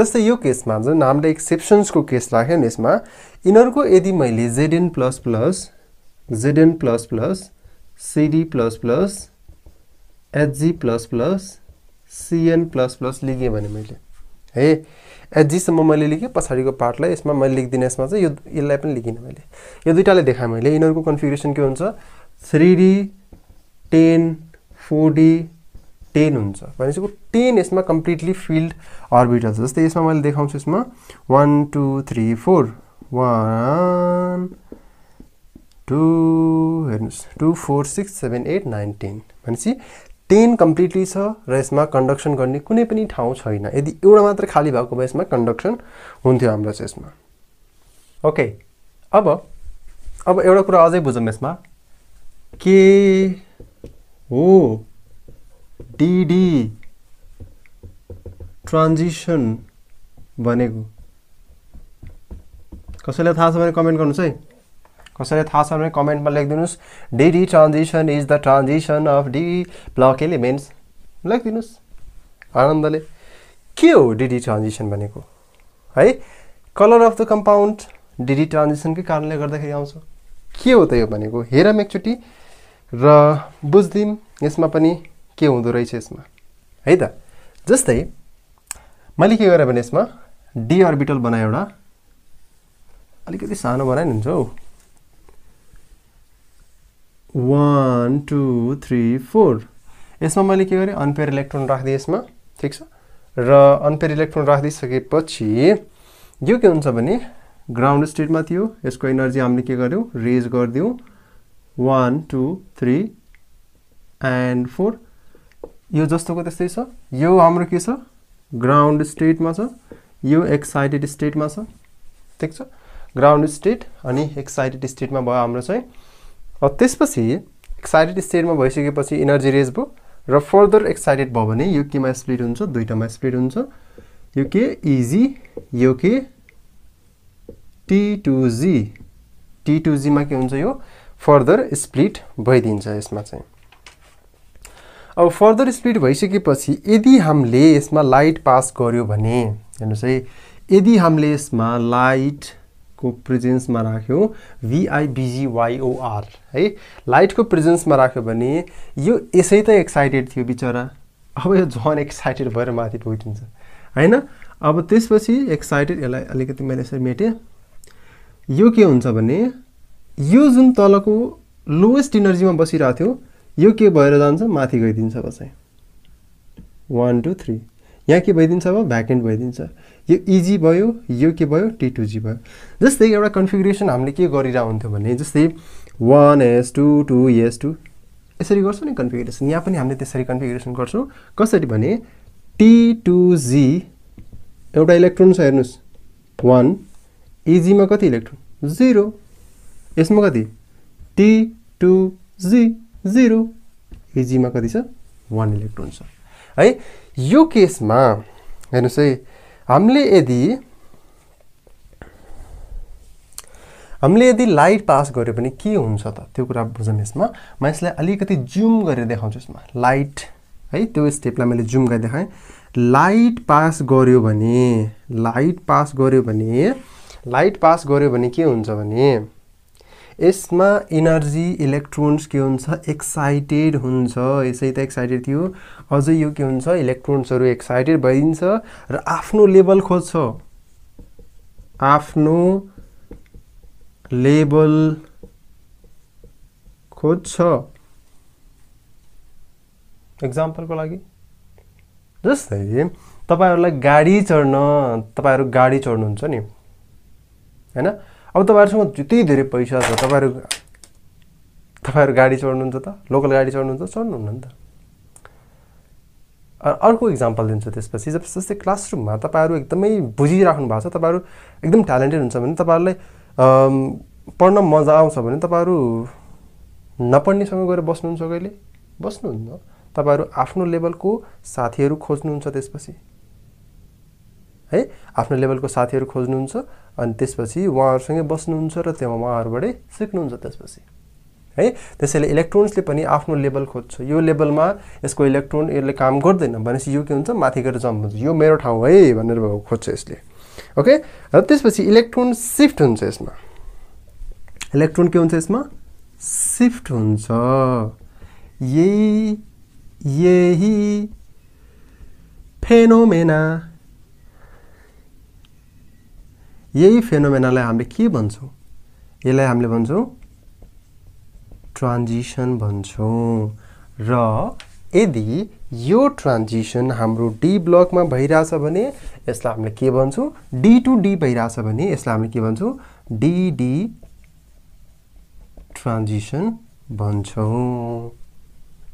जस्तै यो केसमा जुन हामीले एक्सेप्शन्स को केस राख्यौं यसमा यिनहरुको यदि मैले Zn++ Zn++ Cd++ Hg++ Cn++ लिखे भने मैले है Hg सम्म मैले लेखे पछाडीको पार्टलाई यसमा मैले लेख्दिने यसमा चाहिँ यो यसलाई पनि लेखिन मैले यो दुईटाले देखाए मैले यिनीहरुको कन्फिगुरेसन के हुन्छ three D ten four D ten हुन्छ भनेपछि ten यसमा कम्प्लिटली फिल्ड ऑर्बिटल्स जस्तै यसमा मैले देखाउँछु यसमा one two three four one two हेर्नुस् two four six seven eight nine ten भनेपछि ten कम्प्लिटली छ र यसमा कन्डक्सन गर्ने कुनै पनि ठाउँ छैन यदि एउटा मात्र खाली भएको भए यसमा कन्डक्सन हुन्थ्यो हाम्रो चाहिँ यसमा ओके अब अब एउटा कुरा अझै बुझौँ यसमा के हो डीडी ट्रान्जिशन भनेको कसैलाई थाहा छ भने कमेन्ट गर्नुस् है कसैले थाहा छ भने कमेन्टमा लेखिदिनुस् d d transition is the transition of d block elements लेखिदिनुस् आनन्दले के हो डीडी ट्रान्जिशन भनेको है colour of the compound d d ट्रान्जिशनकै कारणले गर्दाखेरि आउँछ के हो त यो भनेको हेरम एकचोटी र बुझ्दिम यसमा पनि के हुँदो रहेछ यसमा है त जस्तै मैले के गरे भने यसमा डी ऑर्बिटल बनाए एउटा अलिकति सानो बनाए नि हुन्छ हो One, two, three, four. यसमा मैले के गरे अनपेयर इलेक्ट्रोन राख्दिए यसमा ठीक छ र अनपेयर इलेक्ट्रोन राख्दिए सकेपछि यो के हुन्छ भने ग्राउन्ड स्टेटमा थियो यसको एनर्जी हामीले के गर्यौ रेज गर्दियौ one two three and four यो जस्तोको त्यस्तै छ यो हाम्रो के छ ग्राउन्ड स्टेटमा छ यो एक्साइटेड स्टेटमा छ ठीक छ ग्राउन्ड स्टेट अनि एक्साइटेड स्टेटमा भयो हाम्रो चाहिँ र त्यसपछि एक्साइटेड स्टेटमा भइसकेपछि एनर्जी रेज भयो र फर्दर एक्साइटेड भयो भने यो केमा स्प्लिट हुन्छ दुईटामा स्प्लिट हुन्छ यो के इजी यो के T two G T two G मा के हुन्छ यो फर्दर स्प्लिट भइदिन्छ यसमा चाहिँ। अब फर्दर स्प्लिट भइसकेपछि यदि हामीले यसमा लाइट पास गर्यो भने हेर्नुस् है, यदि हामीले यसमा लाइट को प्रेजेंस में राख्यौं V I B G Y O R है, लाइट को प्रेजेंस में राख्यौं भने यो यसै त एक्साइटेड थियो बिचरा, अब यो झन एक्साइटेड भएर माथि पुगिन्छ हैन। अब त्यसपछि एक्साइटेड यसलाई अलिकति मैले यसरी मेटे, यो के हुन्छ भने यो जुन तलको लोएस्ट एनर्जी में बसिरहेको थियो यो के भएर जान्छ माथि गइदिन्छ। अब चाहिँ one two three यहाँ के भइदिन्छ अब भ्याकेन्ट भइदिन्छ। यो इजी भयो, यो के भयो T two G भयो। जस्तै एउटा कन्फिगुरेसन हामीले के गरिरहेको हुन्थ्यो भने जस्तै one S two two S two यसरी गर्छौं नि कन्फिगुरेसन, यहाँ पनि हामीले त्यसरी कन्फिगुरेसन गर्छौं। कसरी भने T two G एउटा इलेक्ट्रोन छ हेर्नुस् one, E G मा कति इलेक्ट्रोन zero, यसमा कति T two G zero, E G मा कति छ one इलेक्ट्रोन छ है। यो केसमा हेर्नुस् है, हामीले यदि हामीले यदि लाइट पास गर्यो भने के हुन्छ त त्यो कुरा बुझौँ यसमा। म यसलाई अलिकति जुम गरेर देखाउँछु यसमा लाइट है, त्यो स्टेपलाई मैले जुम गरेर देखाएँ। लाइट पास गर्यो भने लाइट पास गर्यो भने लाइट पास गर्यो भने के हुन्छ भने यसमा एनर्जी इलेक्ट्रोन्स के हुन्छ एक्साइटेड हुन्छ, यसै त एक्साइटेड थियो। अझै यो के हुन्छ इलेक्ट्रोन्सहरु एक्साइटेड भइन्छ र आफ्नो लेभल खोज्छ, आफ्नो लेभल खोज्छ। एक्जाम्पलको लागि जस्तै तपाईहरुलाई गाडी चढ्न, तपाईहरु गाडी चढ्नुहुन्छ नि हैन, अब तपाईहरुसँग जति धेरै पैसा छ तपाईहरु तपाईहरु गाडी चढ्नुहुन्छ त, लोकल गाडी चढ्नुहुन्छ चढ्नुहुन्न नि त। अर्को एक्जाम्पल दिन्छु त्यसपछि, जब जस्तै क्लासरुममा तपाईहरु एकदमै बुझिराख्नु भएको छ, तपाईहरु एकदम ट्यालेन्टेड हुन्छ भने तपाईहरुलाई पढ्न मजा आउँछ भने तपाईहरु नपढ्नेसँग गएर बस्नुहुन्छ कहिले बस्नुहुन्न, तपाईहरु आफ्नो लेभलको साथीहरु खोज्नुहुन्छ त्यसपछि है, आफ्नो लेभलको साथीहरु खोज्नुहुन्छ अनि त्यसपछि उहाँहरुसँगै बस्नुहुन्छ र त्यहाँ उहाँहरुबाटै सिक्नुहुन्छ त्यसपछि है। त्यसैले इलेक्ट्रोन्सले पनि आफ्नो लेभल खोज्छ, यो लेभलमा यसको इलेक्ट्रोन यसले काम गर्दैन भनेपछि यो के हुन्छ माथि गएर जम्प हुन्छ, यो मेरो ठाउँ है भनेर खोज्छ यसले। ओके, र त्यसपछि इलेक्ट्रोन शिफ्ट हुन्छ यसमा, इलेक्ट्रोन के हुन्छ यसमा शिफ्ट हुन्छ। यही यही फेनोमेना, यही फेनोमेनालाई हामीले के भन्छौं, यसलाई हामीले भन्छौं ट्रान्जिसन भन्छौं। र यदि यो ट्रान्जिसन हाम्रो डी ब्लकमा भइराछ भने यसलाई हामीले के भन्छौं डी टु डी भइराछ भने यसलाई हामीले के भन्छौं डी डी ट्रान्जिसन भन्छौं।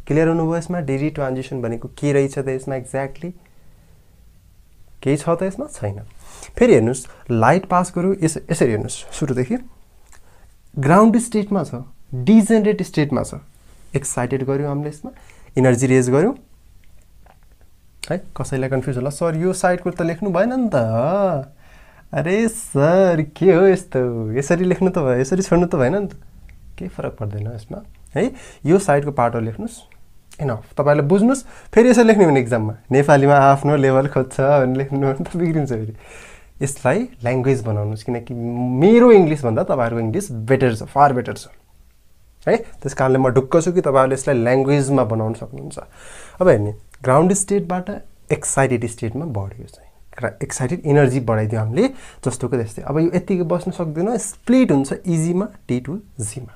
क्लियर हुनुभयो यसमा डी डी ट्रान्जिसन भनेको के रहेछ त, यसमा एक्ज्याक्टली केही छ त यसमा छैन। फेरि हेर्नुस् लाइट पास गर्यो यसरी हेर्नुस्, सुरुदेखि ग्राउन्ड स्टेटमा छ, डिजेनरेट स्टेटमा छ, एक्साइटेड गर्यो हामीले यसमा एनर्जी रेज गर्यो है। कसैलाई कन्फ्युज होला सर यो साइडको त लेख्नु भएन नि त, अरे सर के हो यस्तो, यसरी लेख्नु त भयो यसरी छोड्नु त भएन नि त, केही फरक पर्दैन यसमा है। यो साइडको पार्टो लेख्नुस् एनफ, तपाईले बुझ्नुस्। फेरि यसरी लेख्नु भने एक्जाममा नेपालीमा आफ्नो लेभल खोज्छ भनेर लेख्नु भने त बिग्रिन्छ फेरि। यसलाई ल्याङ्ग्वेज बनाउनुस् किनकि मेरो इंग्लिश भन्दा तपाईहरुको इंग्लिश बेटर छ, फार बेटर छ है। त्यसकारणले म ढुक्क छु कि तपाईहरुले यसलाई ल्याङ्ग्वेजमा बनाउन सक्नुहुन्छ। अब हेर्नु ग्राउन्ड स्टेटबाट एक्साइटेड स्टेटमा बढ्यो चाहिँ, एक्साइटेड एनर्जी बढाइदियो हामीले जस्तोको त्यस्तै। अब यो यतिकै बस्न सक्दैन, स्प्लिट हुन्छ इजीमा टी टु जीमा।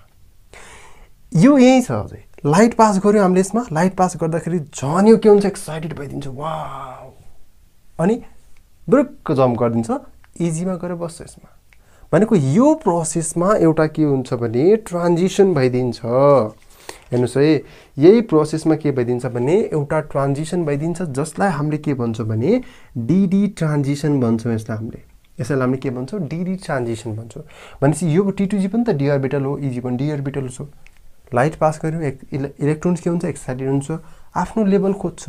यो यही छ, अझै लाइट पास गर्यो हामीले यसमा, लाइट पास गर्दाखेरि झन् यो के हुन्छ एक्साइटेड भइदिन्छ वाउ, अनि ब्रुक्क जम्प गरिदिन्छ इजीमा गएर बस्छ। यसमा भनेको यो प्रोसेसमा एउटा के हुन्छ भने ट्रान्जिसन भइदिन्छ। हेर्नुहोस् है, यही प्रोसेसमा के भइदिन्छ भने एउटा ट्रान्जिसन भइदिन्छ जसलाई हामीले के भन्छौँ भने डिडी ट्रान्जिसन भन्छौँ। यसलाई हामीले यसलाई हामीले के भन्छौँ डिडी ट्रान्जिसन भन्छौँ। भनेपछि यो टी टू जी पनि त डी अर्बिटल हो, इजी पनि डी अर्बिटल हो। लाइट पास गर्यो इलेक्ट्रोन्स के हुन्छ एक्साइटेड हुन्छ, आफ्नो लेभल खोज्छ,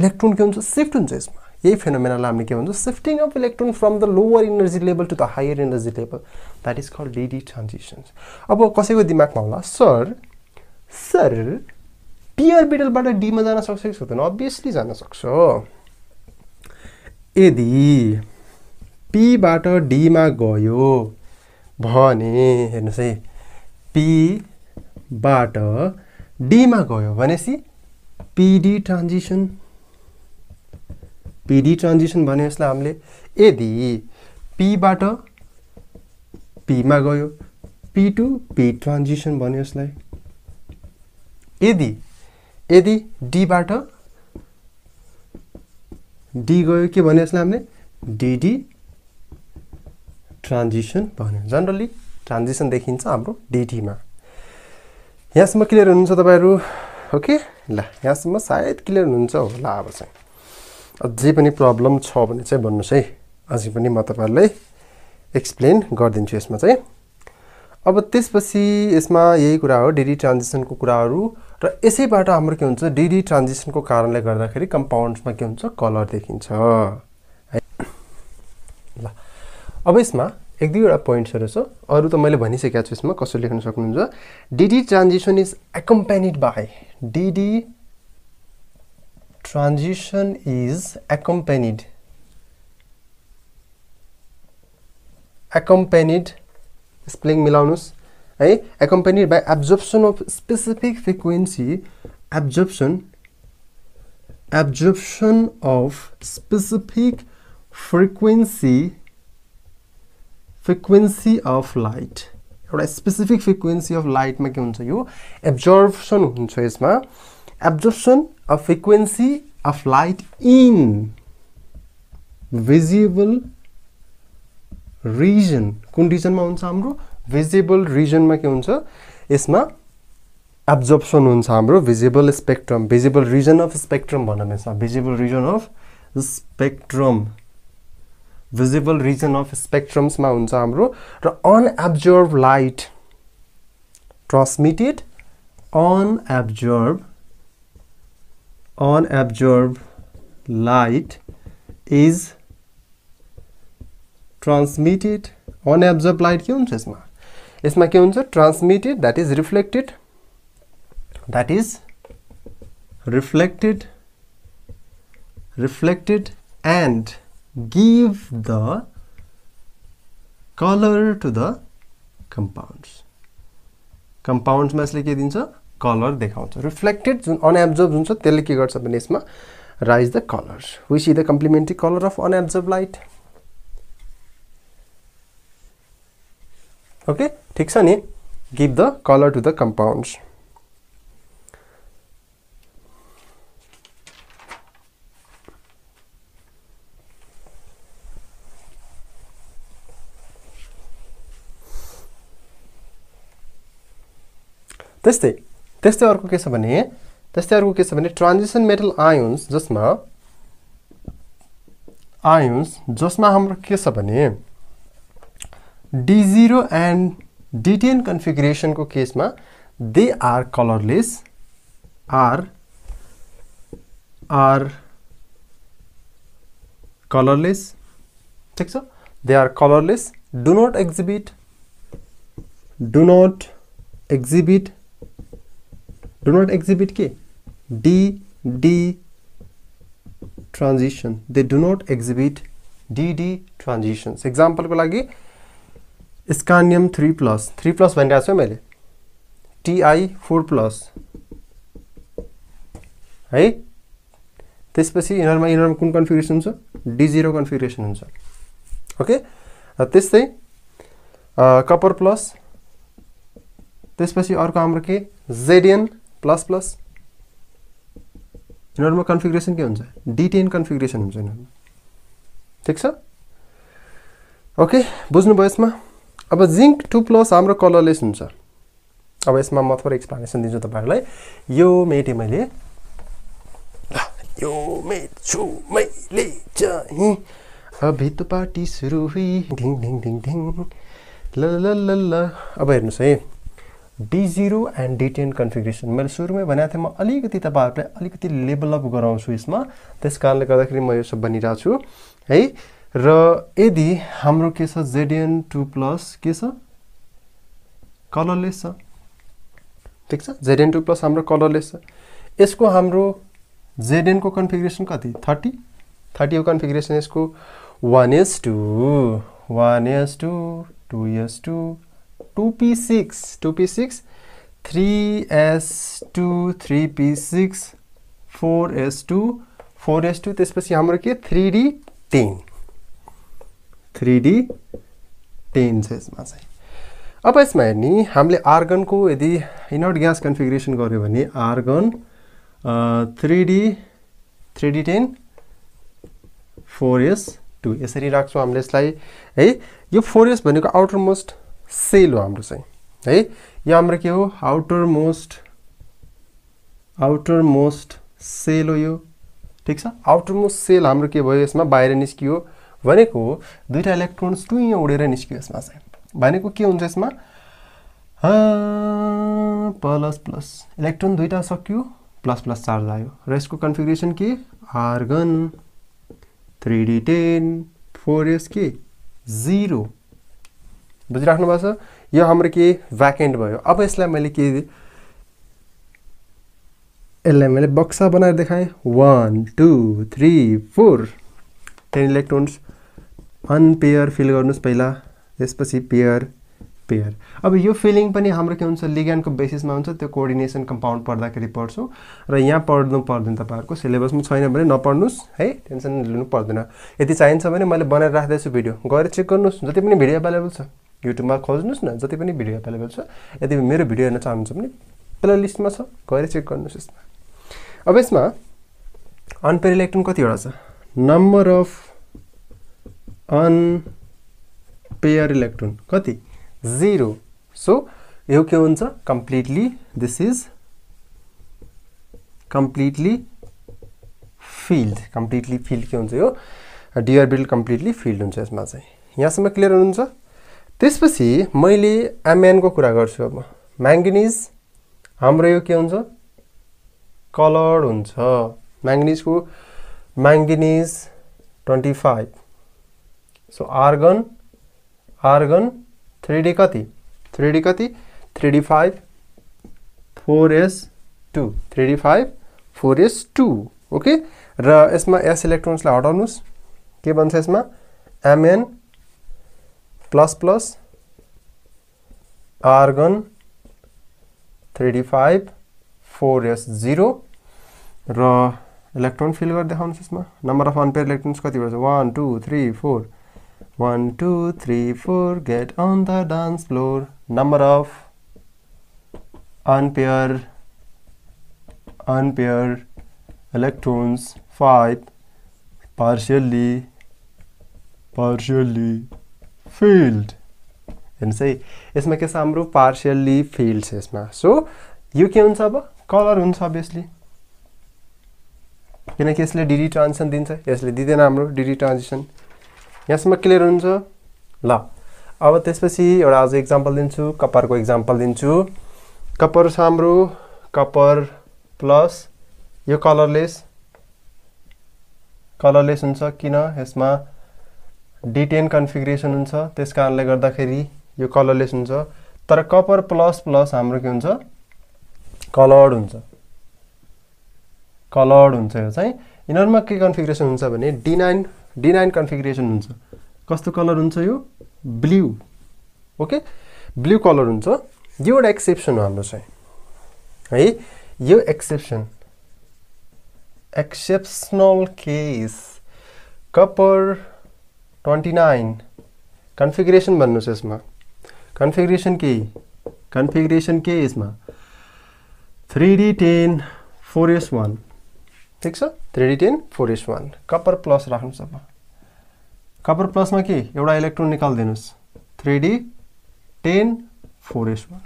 इलेक्ट्रोन के हुन्छ शिफ्ट हुन्छ यसमा, ये phenomenon लामने के बंदो shifting of electron from the lower energy level to the higher energy level that is called D D transitions. अब वो कौन से को दिमाग में होला sir sir p orbital बाटा d में जाना सकता है क्या होता है obviously जाना सकता यदि p बाटा d में गयो भने हेर्नु सही p बाटा d में गयो भनेसी pd transition P D transition बने इसलिए हमले यदि P बाटा P में गयो P to P transition बने इसलिए यदि यदि D बाटा D गयो के बने इसलिए हमले D D transition बने generally transition देखिए ना हमरो D D में यहाँ से मैं क्लियर होने से तो बायरू ओके ला यहाँ से मैं शायद क्लियर होने से हो ला बस अझै पनि प्रब्लम छ भने चाहिँ भन्नुस् है अझै पनि म तपाईहरुलाई एक्सप्लेन गर्दिन्छु यसमा चाहिँ अब त्यसपछि यसमा यही कुरा हो डीडी ट्रान्जिसनको कुराहरु र यसैबाट हाम्रो के हुन्छ डीडी ट्रान्जिसनको कारणले गर्दाखेरि कम्पाउन्ड्समा के हुन्छ कलर देखिन्छ है ल अब यसमा एक दुईवटा पोइन्ट्सहरु छ अरु त मैले भनिसकेको छु यसमा कसरी लेख्न सक्नुहुन्छ d d transition is accompanied by d d Transition is accompanied accompanied spelling milaunus hai accompanied by absorption of specific frequency absorption absorption of specific frequency frequency of light एउटा specific frequency of light ma ke huncha yo absorption huncha यसमा absorption of frequency of light in visible region कुन region मा हुन्छ हाम्रो visible region मा के हुन्छ यसमा absorption हुन्छ हाम्रो visible spectrum visible region of spectrum भन्नु हुन्छ visible region of spectrum visible region of spectrums मा हुन्छ हाम्रो र unabsorbed light transmitted unabsorbed unabsorbed light is transmitted unabsorbed light के हुन्छ यसमा यसमा के हुन्छ transmitted that is reflected that is reflected reflected and give the color to the compounds compounds मा यसले के दिन्छ color देखाउँछ reflected जुन unabsorbed हुन्छ त्यसले के गर्छ भने यसमा rise the colors we see the complementary color of unabsorbed light okay ठीक छ नि give the color to the compounds त्यस्तै त्यस्तै अर्को के छ भने त्यस्तै अर्को के छ भने ट्रान्जिसन मेटल आयन्स जसमा आयन्स जसमा हाम्रो के छ भने D zero and D ten configuration को केसमा they are colourless are are colourless ठीक छ they are colourless do not exhibit do not exhibit do not exhibit के D D transition they do not exhibit D D transitions example को लागि scandium three plus three plus भनिरहेको छु मैले Ti four plus है त्यसपछि यिनीहरुमा यिनीहरुमा कुन configuration छ D zero कन्फिगुरेसन हुन्छ ओके र त्यस्तै कपर प्लस त्यसपछि अर्को हाम्रो के Zn प्लस प्लस यिनीहरुमा कन्फिगुरेसन के हुन्छ D ten कन्फिगुरेसन हुन्छ यिनीहरुमा ठीक छ ओके बुझ्नु भयो यसमा अब जिंक two plus हाम्रो कलरलेस हुन्छ अब यसमा म थोरै एक्सप्लेनेसन दिन्छु तपाईहरुलाई यो मेटे मैले यो मेछु मैले चाहिँ अभी त पार्टी सुरु हुई ढिङ ढिङ ढिङ ढिङ ल ल ल अब हेर्नुस् है D zero and D ten configuration. मैले सुरुमै भनेको थिएँ म अलिकति तपाईहरुलाई अलिकति लेभल अप गराउँछु यसमा, त्यसकारणले गर्दाखेरि म यो सब बनिरहेको छु है। र यदि हाम्रो के छ Z N two plus के छ कलरलेस छ, ठीक छ। Z N two plus हाम्रो कलरलेस छ, यसको हाम्रो Z N को कन्फिगरेसन कति thirty thirty को कन्फिगरेसन यसको one S two one S two two S two two P six two P six three S two three P six four S two four S two त्यसपछि हाम्रो के three D ten three D ten छ यसमा चाहिँ। अब यसमा हेर्नी हामीले argon को यदि इनर्ट ग्यास कन्फिगरेसन गर्यो भने argon three D ten four S two यसरी राख्छौं हामीले यसलाई है। यो four S भनेको आउटर मोस्ट सेल हो हाम्रो चाहिँ है, यो हाम्रो के हो outer most outer most cell हो यो, ठीक छ। आउटर मोस्ट सेल हाम्रो के भयो यसमा बाहिर निस्कियो भनेको दुईटा इलेक्ट्रोन्स टु यहाँ उडेर निस्कियो यसमा चाहिँ भनेको के हुन्छ यसमा अ प्लस प्लस इलेक्ट्रोन दुईटा सक्यो प्लस प्लस चार्ज आयो र यसको कन्फिगरेसन के argon three D ten four S के zero बुझिराख्नु भएको छ। यो हाम्रो के भ्याकेन्ट भयो। अब यसलाई मैले के यसलाई मैले बक्सा बनाएर देखाएँ one two three four ten electrons unpaired fill गर्नुस् पहिला, त्यसपछि पेयर पेयर। अब यो फिलिङ पनि हाम्रो के हुन्छ लिग्यान्डको बेसिसमा हुन्छ, त्यो कोअर्डिनेसन कम्पाउन्ड पढ्दाखेरि पढ्छौं र यहाँ पढ्नु पर्दैन, तपाईहरुको सिलेबसमा छैन भने नपढ्नुस् है, टेन्सन लिनु पर्दैन। यदि चाहिन्छ भने मैले बनाएर राख्दै छु भिडियो, गएर चेक गर्नुस्, जति पनि भिडियो अवेलेबल छ YouTube मा खोज्नुस् न, जति पनि भिडियो अवेलेबल छ। यदि मेरो भिडियो हेर्न चाहनुहुन्छ भने प्लेलिस्ट मा छ, गएर चेक गर्नुस् यसमा। अब यसमा अनपेयर इलेक्ट्रोन कतिवटा छ नम्बर अफ अनपेयर इलेक्ट्रोन कति zero, सो यो के हुन्छ completely this is completely filled completely filled के हुन्छ यो डियर बिल्ड कम्प्लिटली फिल्ड हुन्छ यसमा चाहिँ। यहाँसम्म क्लियर हुनुहुन्छ? त्यसपछि मैले एमएन को कुरा गर्छु। अब म्याङ्गनीज हाम्रो यो के हुन्छ कलर्ड हुन्छ, म्याङ्गनीज को manganese twenty-five, so argon argon three D कति three D कति three D five four S two three D five four S two okay. र यसमा s इलेक्ट्रोन्सलाई हटाउनुस्, के बन्छ यसमा Mn plus plus argon three D five four S zero र इलेक्ट्रोन फिल गरेर देखाउनुस् यसमा। नम्बर अफ अनपेयर इलेक्ट्रोन्स कति भन्छ one two three four one two three four get on the dance floor, number of unpaired unpaired electrons five partially partially filled and say यसमा के छ हाम्रो partially filled छ यसमा। सो यो के हुन्छ अब कलर हुन्छ obviously, किनकि यसले डीडी ट्रान्जिसन दिन्छ, यसले दिदैन हाम्रो डीडी ट्रान्जिसन। यसमा क्लियर हुन्छ ल? अब त्यसपछि एउटा अझ एक्जाम्पल दिन्छु, कपर को एक्जाम्पल दिन्छु। कपर छ हाम्रो कपर प्लस यो कलरलेस कलरलेस हुन्छ किन यसमा D ten कन्फिगरेसन हुन्छ, त्यसकारणले गर्दाखेरि यो कलरलेस हुन्छ। तर कपर प्लस प्लस हाम्रो के हुन्छ कलर्ड हुन्छ, कलर्ड हुन्छ। यो चाहिँ यिनमा के कन्फिगरेसन हुन्छ भने D nine D nine configuration हुन्छ। कस्तो कलर हुन्छ यो ब्लू, ओके ब्लू कलर हुन्छ। यो एउटा एक्सेप्सन हो हाम्रो चाहिँ है, यो exception exceptional case copper twenty-nine configuration भन्नुस् यसमा। कन्फिगरेसन के कन्फिगरेसन के यसमा three D ten four S one, ठीक छ। three D ten four S one copper plus राख्नुस्। अब कपर प्लसमा के एउटा इलेक्ट्रोन निकाल्दिनुस् three D ten four S one,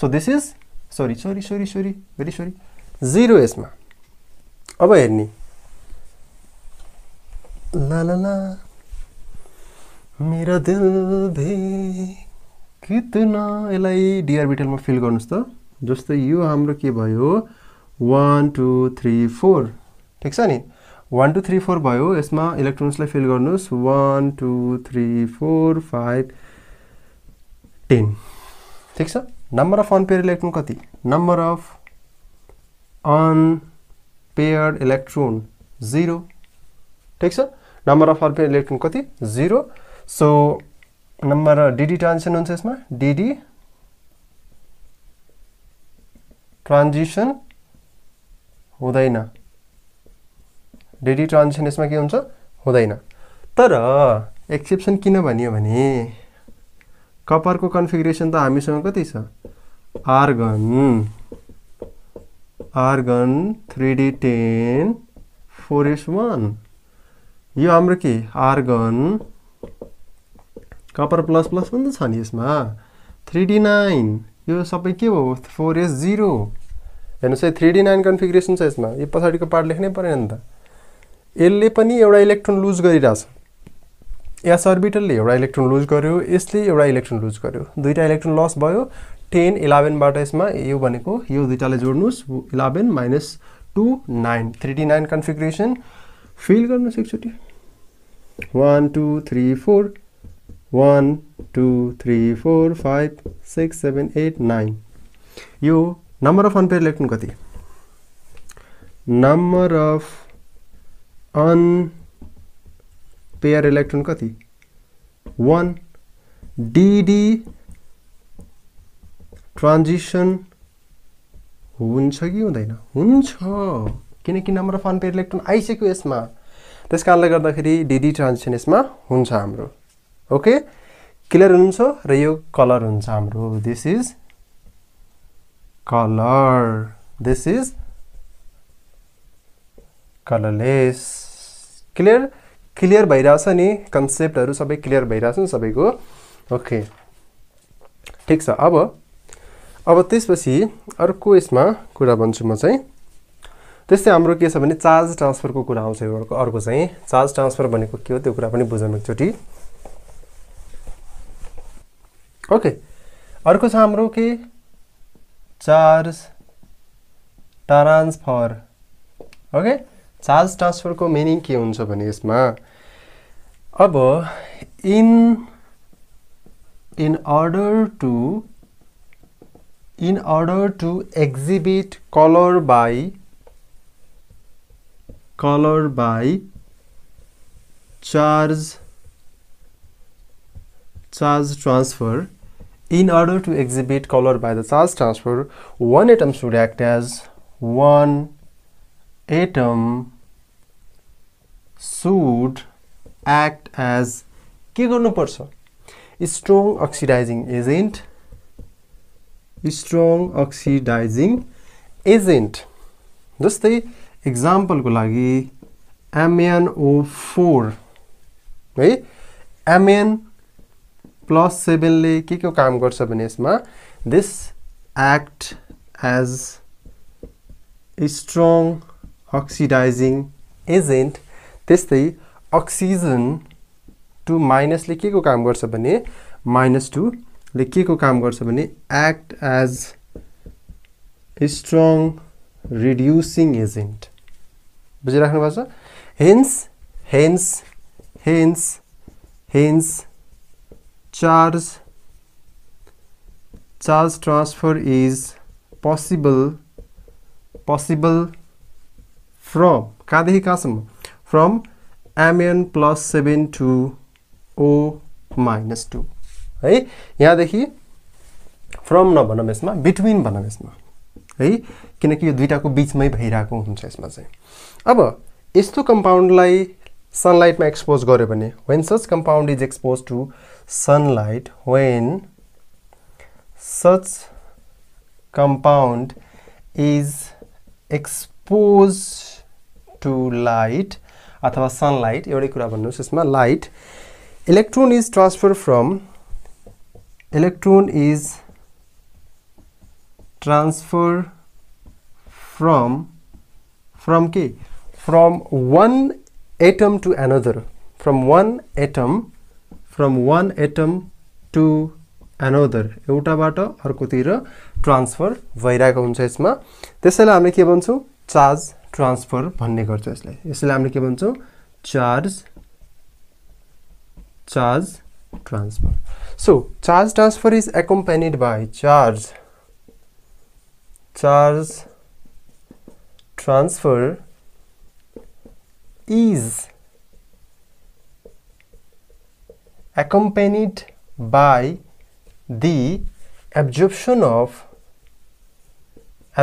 so this is sorry sorry sorry sorry very sorry zero यसमा। अब हेर्नी ला ला ला मेरा दिल भी कितना इलाई डीआर बिटल में फिल करनुस् त जस्तै यो हाम्रो के भयो one two three four ठीक छ नि one two three four भयो यसमा इलेक्ट्रोन्सलाई फिल गर्नुस् one two three four five ten ठीक छ नम्बर अफ अनपेयर इलेक्ट्रोन कति number of unpaired electron zero ठीक छ नम्बर अफ अनपेयर इलेक्ट्रोन कति zero so number d d transition हुन्छ यसमा डीडी ट्रान्जिशन हुँदैन डीडी ट्रान्जिशन यसमा के हुन्छ हुँदैन तर एक्सेप्सन किन भनियो भने कपर को कन्फिगरेसन त हामीसँग कति छ argon argon three d ten four s one यो हाम्रो के आर्गन कपर प्लस प्लस पनि छ नि यसमा three d nine यो सबै के हो four s zero हेर्नुस् है three d nine कन्फिगरेसन छ यसमा यो पछाडीको पार्ट लेख्नै पर्दैन नि त एलले पनि एउटा इलेक्ट्रोन लूज गरिराछ एस अर्बिटलले एउटा इलेक्ट्रोन लूज गर्यो यसले एउटा इलेक्ट्रोन लूज गर्यो दुईटा इलेक्ट्रोन लस भयो ten eleven बाट यसमा यो भनेको यो दुईटाले जोड्नुस् eleven minus two nine three d nine configuration fill गर्नुस् एकचोटी one two three four one two three four five six seven eight nine यो number of unpaired electron कति number of unpaired electron कति one dd transition हुन्छ कि हुँदैन हुन्छ किनकि number of unpaired electron आइसक्यो यसमा त्यसकारणले गर्दाखेरि dd transition यसमा हुन्छ हाम्रो ओके क्लियर हुन्छ र यो कलर हुन्छ हाम्रो this is colour this is colourless clear clear भइराछ नि कन्सेप्टहरु सबै क्लियर भइराछन् सबैको ओके ठीक छ अब अब त्यसपछि अर्को यसमा कुरा भन्छु म चाहिँ त्यस्तै हाम्रो के छ भने चार्ज ट्रान्सफर को कुरा आउँछ यो अर्को चाहिँ चार्ज ट्रान्सफर भनेको के हो त्यो कुरा पनि बुझौँ एकचोटी ओके अर्को छ हाम्रो के charge transfer okay charge transfer को मिनिङ के हुन्छ भने यसमा अब in in order to in order to exhibit colour by colour by charge charge transfer In order to exhibit color by the charge transfer, one atom should act as one atom should act as के गर्नु पर्छ? Strong oxidizing agent, strong oxidizing agent. जस्तै example को लागि M n O four, है? M n plus seven ले के के काम गर्छ भने यसमा this act as a strong oxidizing agent त्यस्तै oxygen to minus ले के को काम गर्छ भने minus two ले के को काम गर्छ भने act as a strong reducing agent बुझिराख्नु भएको छ hence hence hence hence Charge charge transfer is possible possible from कादेखि कहाँसम्म from Mn plus seven to O minus two है यहाँ देखि from न भनौँ यसमा between भनौँ यसमा है किनकि यो दुईटाको बीचमै भइराको हुन्छ यसमा चाहिँ अब यस्तो कम्पाउन्डलाई sunlight ma expose garyo bhane when such compound is exposed to sunlight when such compound is exposed to light athawa sunlight eutai kura bhannuhus yesma light electron is transferred from electron is transferred from from ke from one atom to another from one atom from one atom to another एउटा बाट अर्कोतिर transfer भइरहेको हुन्छ यसमा त्यसैले हामीले के भन्छौं चार्ज ट्रान्सफर भन्ने गर्छौं यसलाई यसले हामीले के भन्छौं charge charge transfer so charge transfer is accompanied by charge charge transfer is accompanied by the absorption of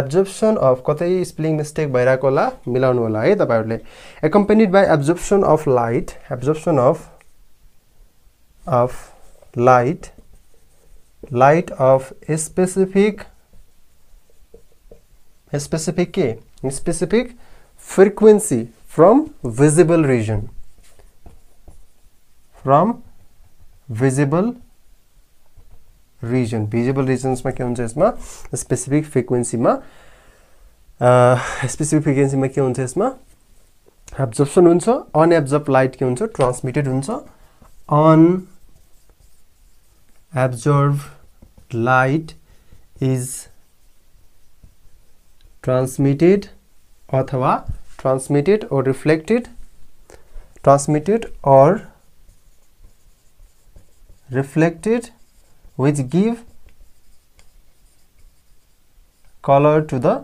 absorption of कतै spelling mistake भइराको होला मिलाउनु होला है तपाईहरुले accompanied by absorption of light absorption of of light light of a specific a specific के a specific frequency from visible region from visible region visible regions ma ke huncha isma specific frequency ma uh, specific frequency ma ke huncha isma absorption huncha unabsorbed light ke huncha transmitted huncha unabsorbed light is transmitted अथवा transmitted or reflected transmitted or reflected which give color to the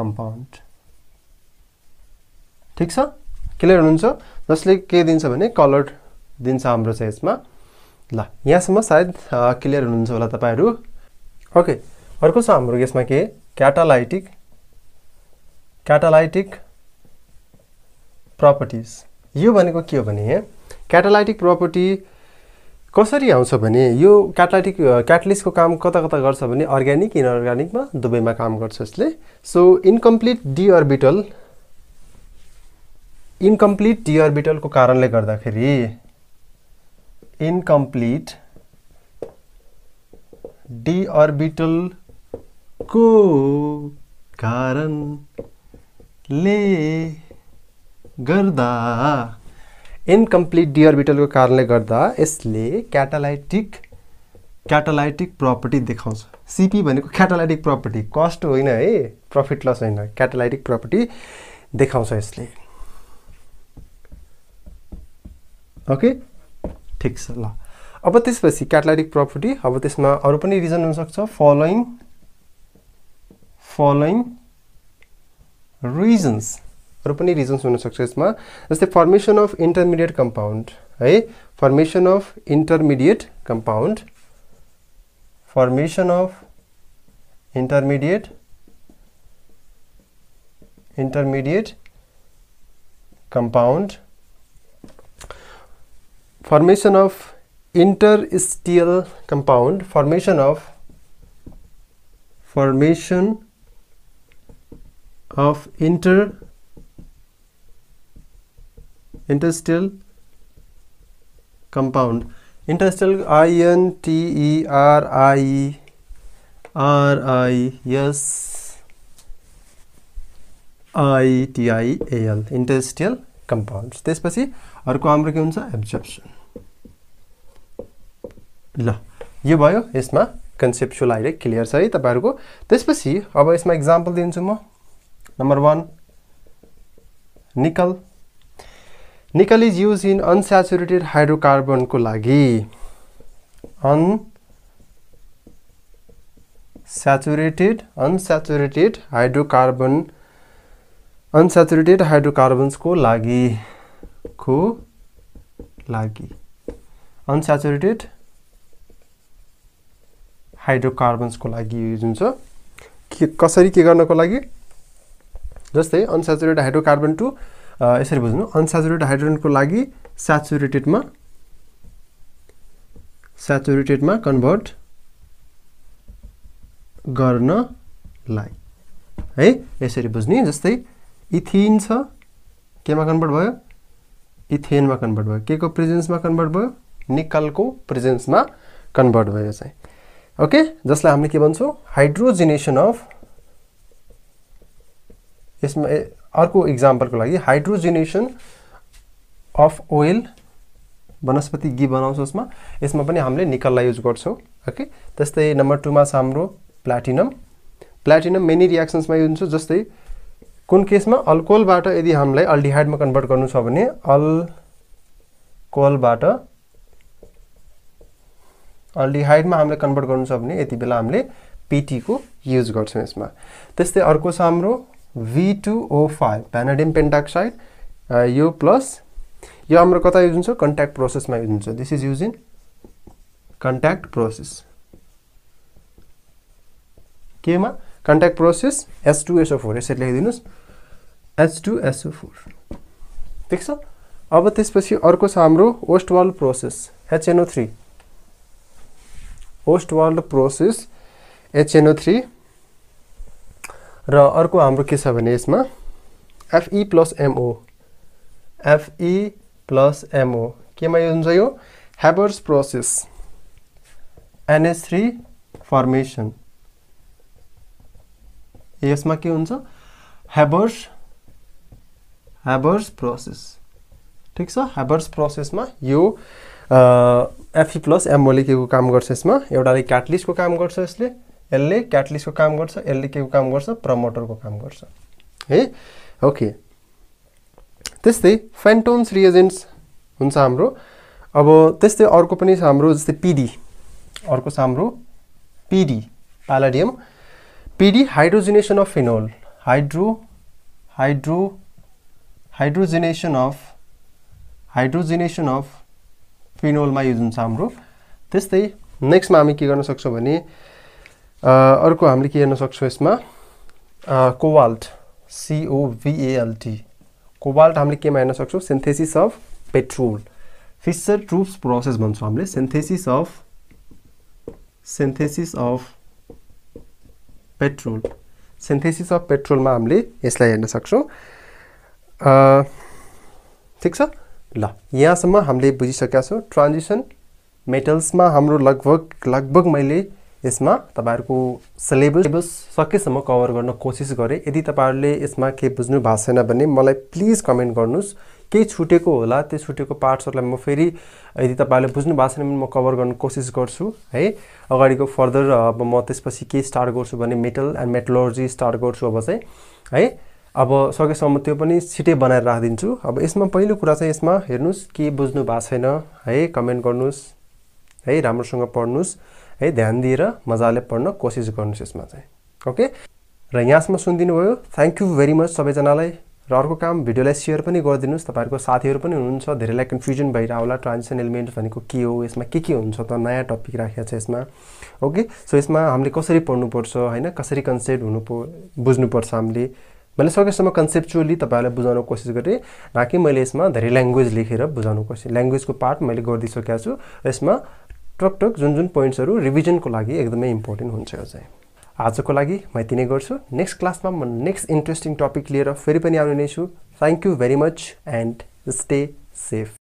compound ठीक छ clear हुन्छ जसले के दिन्छ भने colour दिन्छ हाम्रो चाहिँ यसमा ल यहाँसम्म सायद क्लियर हुनुहुन्छ होला तपाईहरु ओके अर्को छ हाम्रो यसमा के क्याटालाइटिक क्याटालाइटिक प्रॉपर्टीज यो भनेको के हो भने क्याटालाइटिक प्रॉपर्टी कसरी आउँछ भने यो क्याटालाइटिक क्याटलिस्ट को काम कता कता गर्छ भने अर्गानिक इनअर्गानिक मा दुबैमा काम गर्छ यसले so incomplete d orbital incomplete d orbital को कारणले गर्दाखेरि इनकम्प्लिट डी ऑर्बिटल को कारणले गर्दा इनकम्प्लिट डी ऑर्बिटल को कारणले गर्दा यसले क्याटालाइटिक क्याटालाइटिक प्रॉपर्टी देखाउँछ सीपी भनेको क्याटालाइटिक प्रॉपर्टी कस्ट होइन है प्रॉफिट लस होइन क्याटालाइटिक प्रॉपर्टी देखाउँछ यसले ओके ठीक छ ल अब त्यसपछि क्याटालाइटिक प्रॉपर्टी अब त्यसमा अरु पनि रिजन हुन सक्छ फलोइङ फलोइङ रिजन्स अरु पनि रिजन्स हुन सक्छ यसमा जस्तै फर्मेशन अफ इन्टरमिडिएट कम्पाउन्ड है formation of intermediate compound formation of intermediate intermediate compound formation of interstitial compound formation of formation of inter interstitial compound interstitial I N T E R I R I S I T I A L interstitial compounds त्यसपछि अर्को हाम्रो के हुन्छ एब्जर्प्शन ल यो भयो यसमा conceptual आइले क्लियर छ है तपाईहरुको त्यसपछि अब यसमा एक्जाम्पल दिन्छु म नम्बर one निकल निकल is used in unsaturated hydrocarbon को लागि unsaturated unsaturated hydrocarbon unsaturated hydrocarbons को लागि को लागि unsaturated hydrocarbons को लागि यूज हुन्छ के कसरी के गर्नको लागि जस्तै unsaturated hydrocarbon to यसरी बुझ्नु अनस्याचुरेटेड हाइड्रोजन को लागि स्याचुरेटेड मा स्याचुरेटेड मा कन्भर्ट गर्न लाई है यसरी बुझ्नु जस्तै इथिन छ केमा कन्भर्ट भयो इथेन मा कन्भर्ट भयो के को प्रेजेन्स मा कन्भर्ट भयो निकल को प्रेजेन्स मा कन्भर्ट भयो चाहिँ ओके जसलाई हामीले के भन्छौं हाइड्रोजनेशन अफ यसमा अर्को एक्जाम्पल को लागि हाइड्रोजनेशन अफ ओइल वनस्पति घी बनाउँछौं यसमा यसमा पनि हामीले निकललाई युज गर्छौं okay त्यस्तै नम्बर two मा छ हाम्रो प्लाटिनम प्लाटिनम मेनी रिएक्शन्स मा युज हुन्छ जस्तै कुन केसमा अल्कोहल बाट यदि हामीलाई अल्डिहाइड मा कन्भर्ट गर्नु छ भने अल्कोहल बाट अल्डिहाइड मा हामीले कन्भर्ट गर्नु छ भने यति बेला हामीले पीटी को युज गर्छौं यसमा त्यस्तै अर्को छ हाम्रो V two O five vanadium pentoxide uh, U plus यो हाम्रो कता युज हुन्छ contact process मा युज हुन्छ this is used in contact process केमा contact process H two S O four यसरी लेखिदिनुस् H two S O four ठीक छ अब त्यसपछि अर्को छ हाम्रो Ostwald process H N O three Ostwald process H N O three र अर्को हाम्रो के छ भने यसमा F E plus M O F E plus M O केमा युज हुन्छ यो Haber's process N H three formation यसमा के हुन्छ Haber's Haber's process ठीक छ Haber's process मा यो F E plus M O ले केको काम गर्छ यसमा एउटाले क्याटलिस्ट को काम गर्छ यसले एलले क्याटलिस्ट को काम गर्छ एलले के को काम गर्छ प्रमोटर को काम गर्छ है ओके त्यस्तै फेन्टोन्स रिएजेन्ट्स हुन्छ हाम्रो अब त्यस्तै अर्को पनि छ हाम्रो जस्तै पीडी अर्को छ हाम्रो PD palladium PD hydrogenation of phenol hydro hydro hydrogenation of hydrogenation of phenol मा युज हुन्छ हाम्रो त्यस्तै नेक्स्ट मा हामी के गर्न सक्छौ भने अर्को हामीले के हेर्न सक्छौ यसमा cobalt C O V A L T cobalt हामीले केमा हेर्न सक्छौ synthesis of petrol Fischer Tropsch process भन्छौ हामीले synthesis of synthesis of petrol synthesis of petrol मा हामीले यसलाई हेर्न सक्छौ अ ठीक छ ल यहाँसम्म हामीले बुझिसकेका छौ ट्रान्जिशन मेटल्स मा हाम्रो लगभग लगभग मैले यसमा तपाईहरुको सिलेबस सकेसम्म कभर गर्न कोशिश गरे यदि तपाईहरुले यसमा के बुझ्नु भएको छैन भने मलाई प्लिज कमेन्ट गर्नुस् केही छुटेको होला त्यो छुटेको पार्ट्सहरुलाई म फेरि यदि तपाईहरुले बुझ्नु भएको छैन भने म कभर गर्न कोशिश गर्छु है अगाडिको फर्दर अब म त्यसपछि के स्टार्ट गर्छु भने मेटल एन्ड मेटलर्जी स्टार्ट गर्छु अब चाहिँ है अब सकेसम्म त्यो पनि छिटै बनाएर राखदिन्छु अब यसमा पहिलो कुरा चाहिँ यसमा हेर्नुस् के बुझ्नु भएको छैन है कमेन्ट गर्नुस् है राम्रोसँग पढ्नुस् है ध्यान दिएर मजाले पढ्न कोशिश गर्नुस् यसमा चाहिँ ओके र यहाँसम्म सुनिदिनु भयो थ्यांक यू भेरी मच सबैजनालाई र अर्को काम भिडियोलाई शेयर पनि गरिदिनुस् तपाईहरुको साथीहरु पनि हुनुहुन्छ धेरैलाई कन्फ्युजन भइरा होला ट्रान्जिशन एलिमेन्ट भनेको के हो यसमा के के हुन्छ त नयाँ टपिक राखेको छ यसमा ओके सो यसमा हामीले कसरी पढ्नु पर्छ हैन कसरी कन्सेप्ट हुनु बुझ्नु पर्छ हामीले मैले सकेसम्म कन्सेप्चुअली तपाईहरुलाई बुझाउन कोशिश गरे न कि मैले यसमा धेरै ल्याङ्ग्वेज लेखेर बुझाउन कोशिश ल्याङ्ग्वेजको पार्ट मैले गरिदिसकेको छु यसमा टक टक जुन जुन पोइन्ट्सहरु रिभिजन को लागि एकदमै इम्पोर्टेन्ट हुन्छ यो चाहिँ आजको लागि म यति नै गर्छु नेक्स्ट क्लासमा म नेक्स्ट इन्ट्रेस्टिङ टपिक लिएर फेरि पनि आउने नै छु thank you very much and stay safe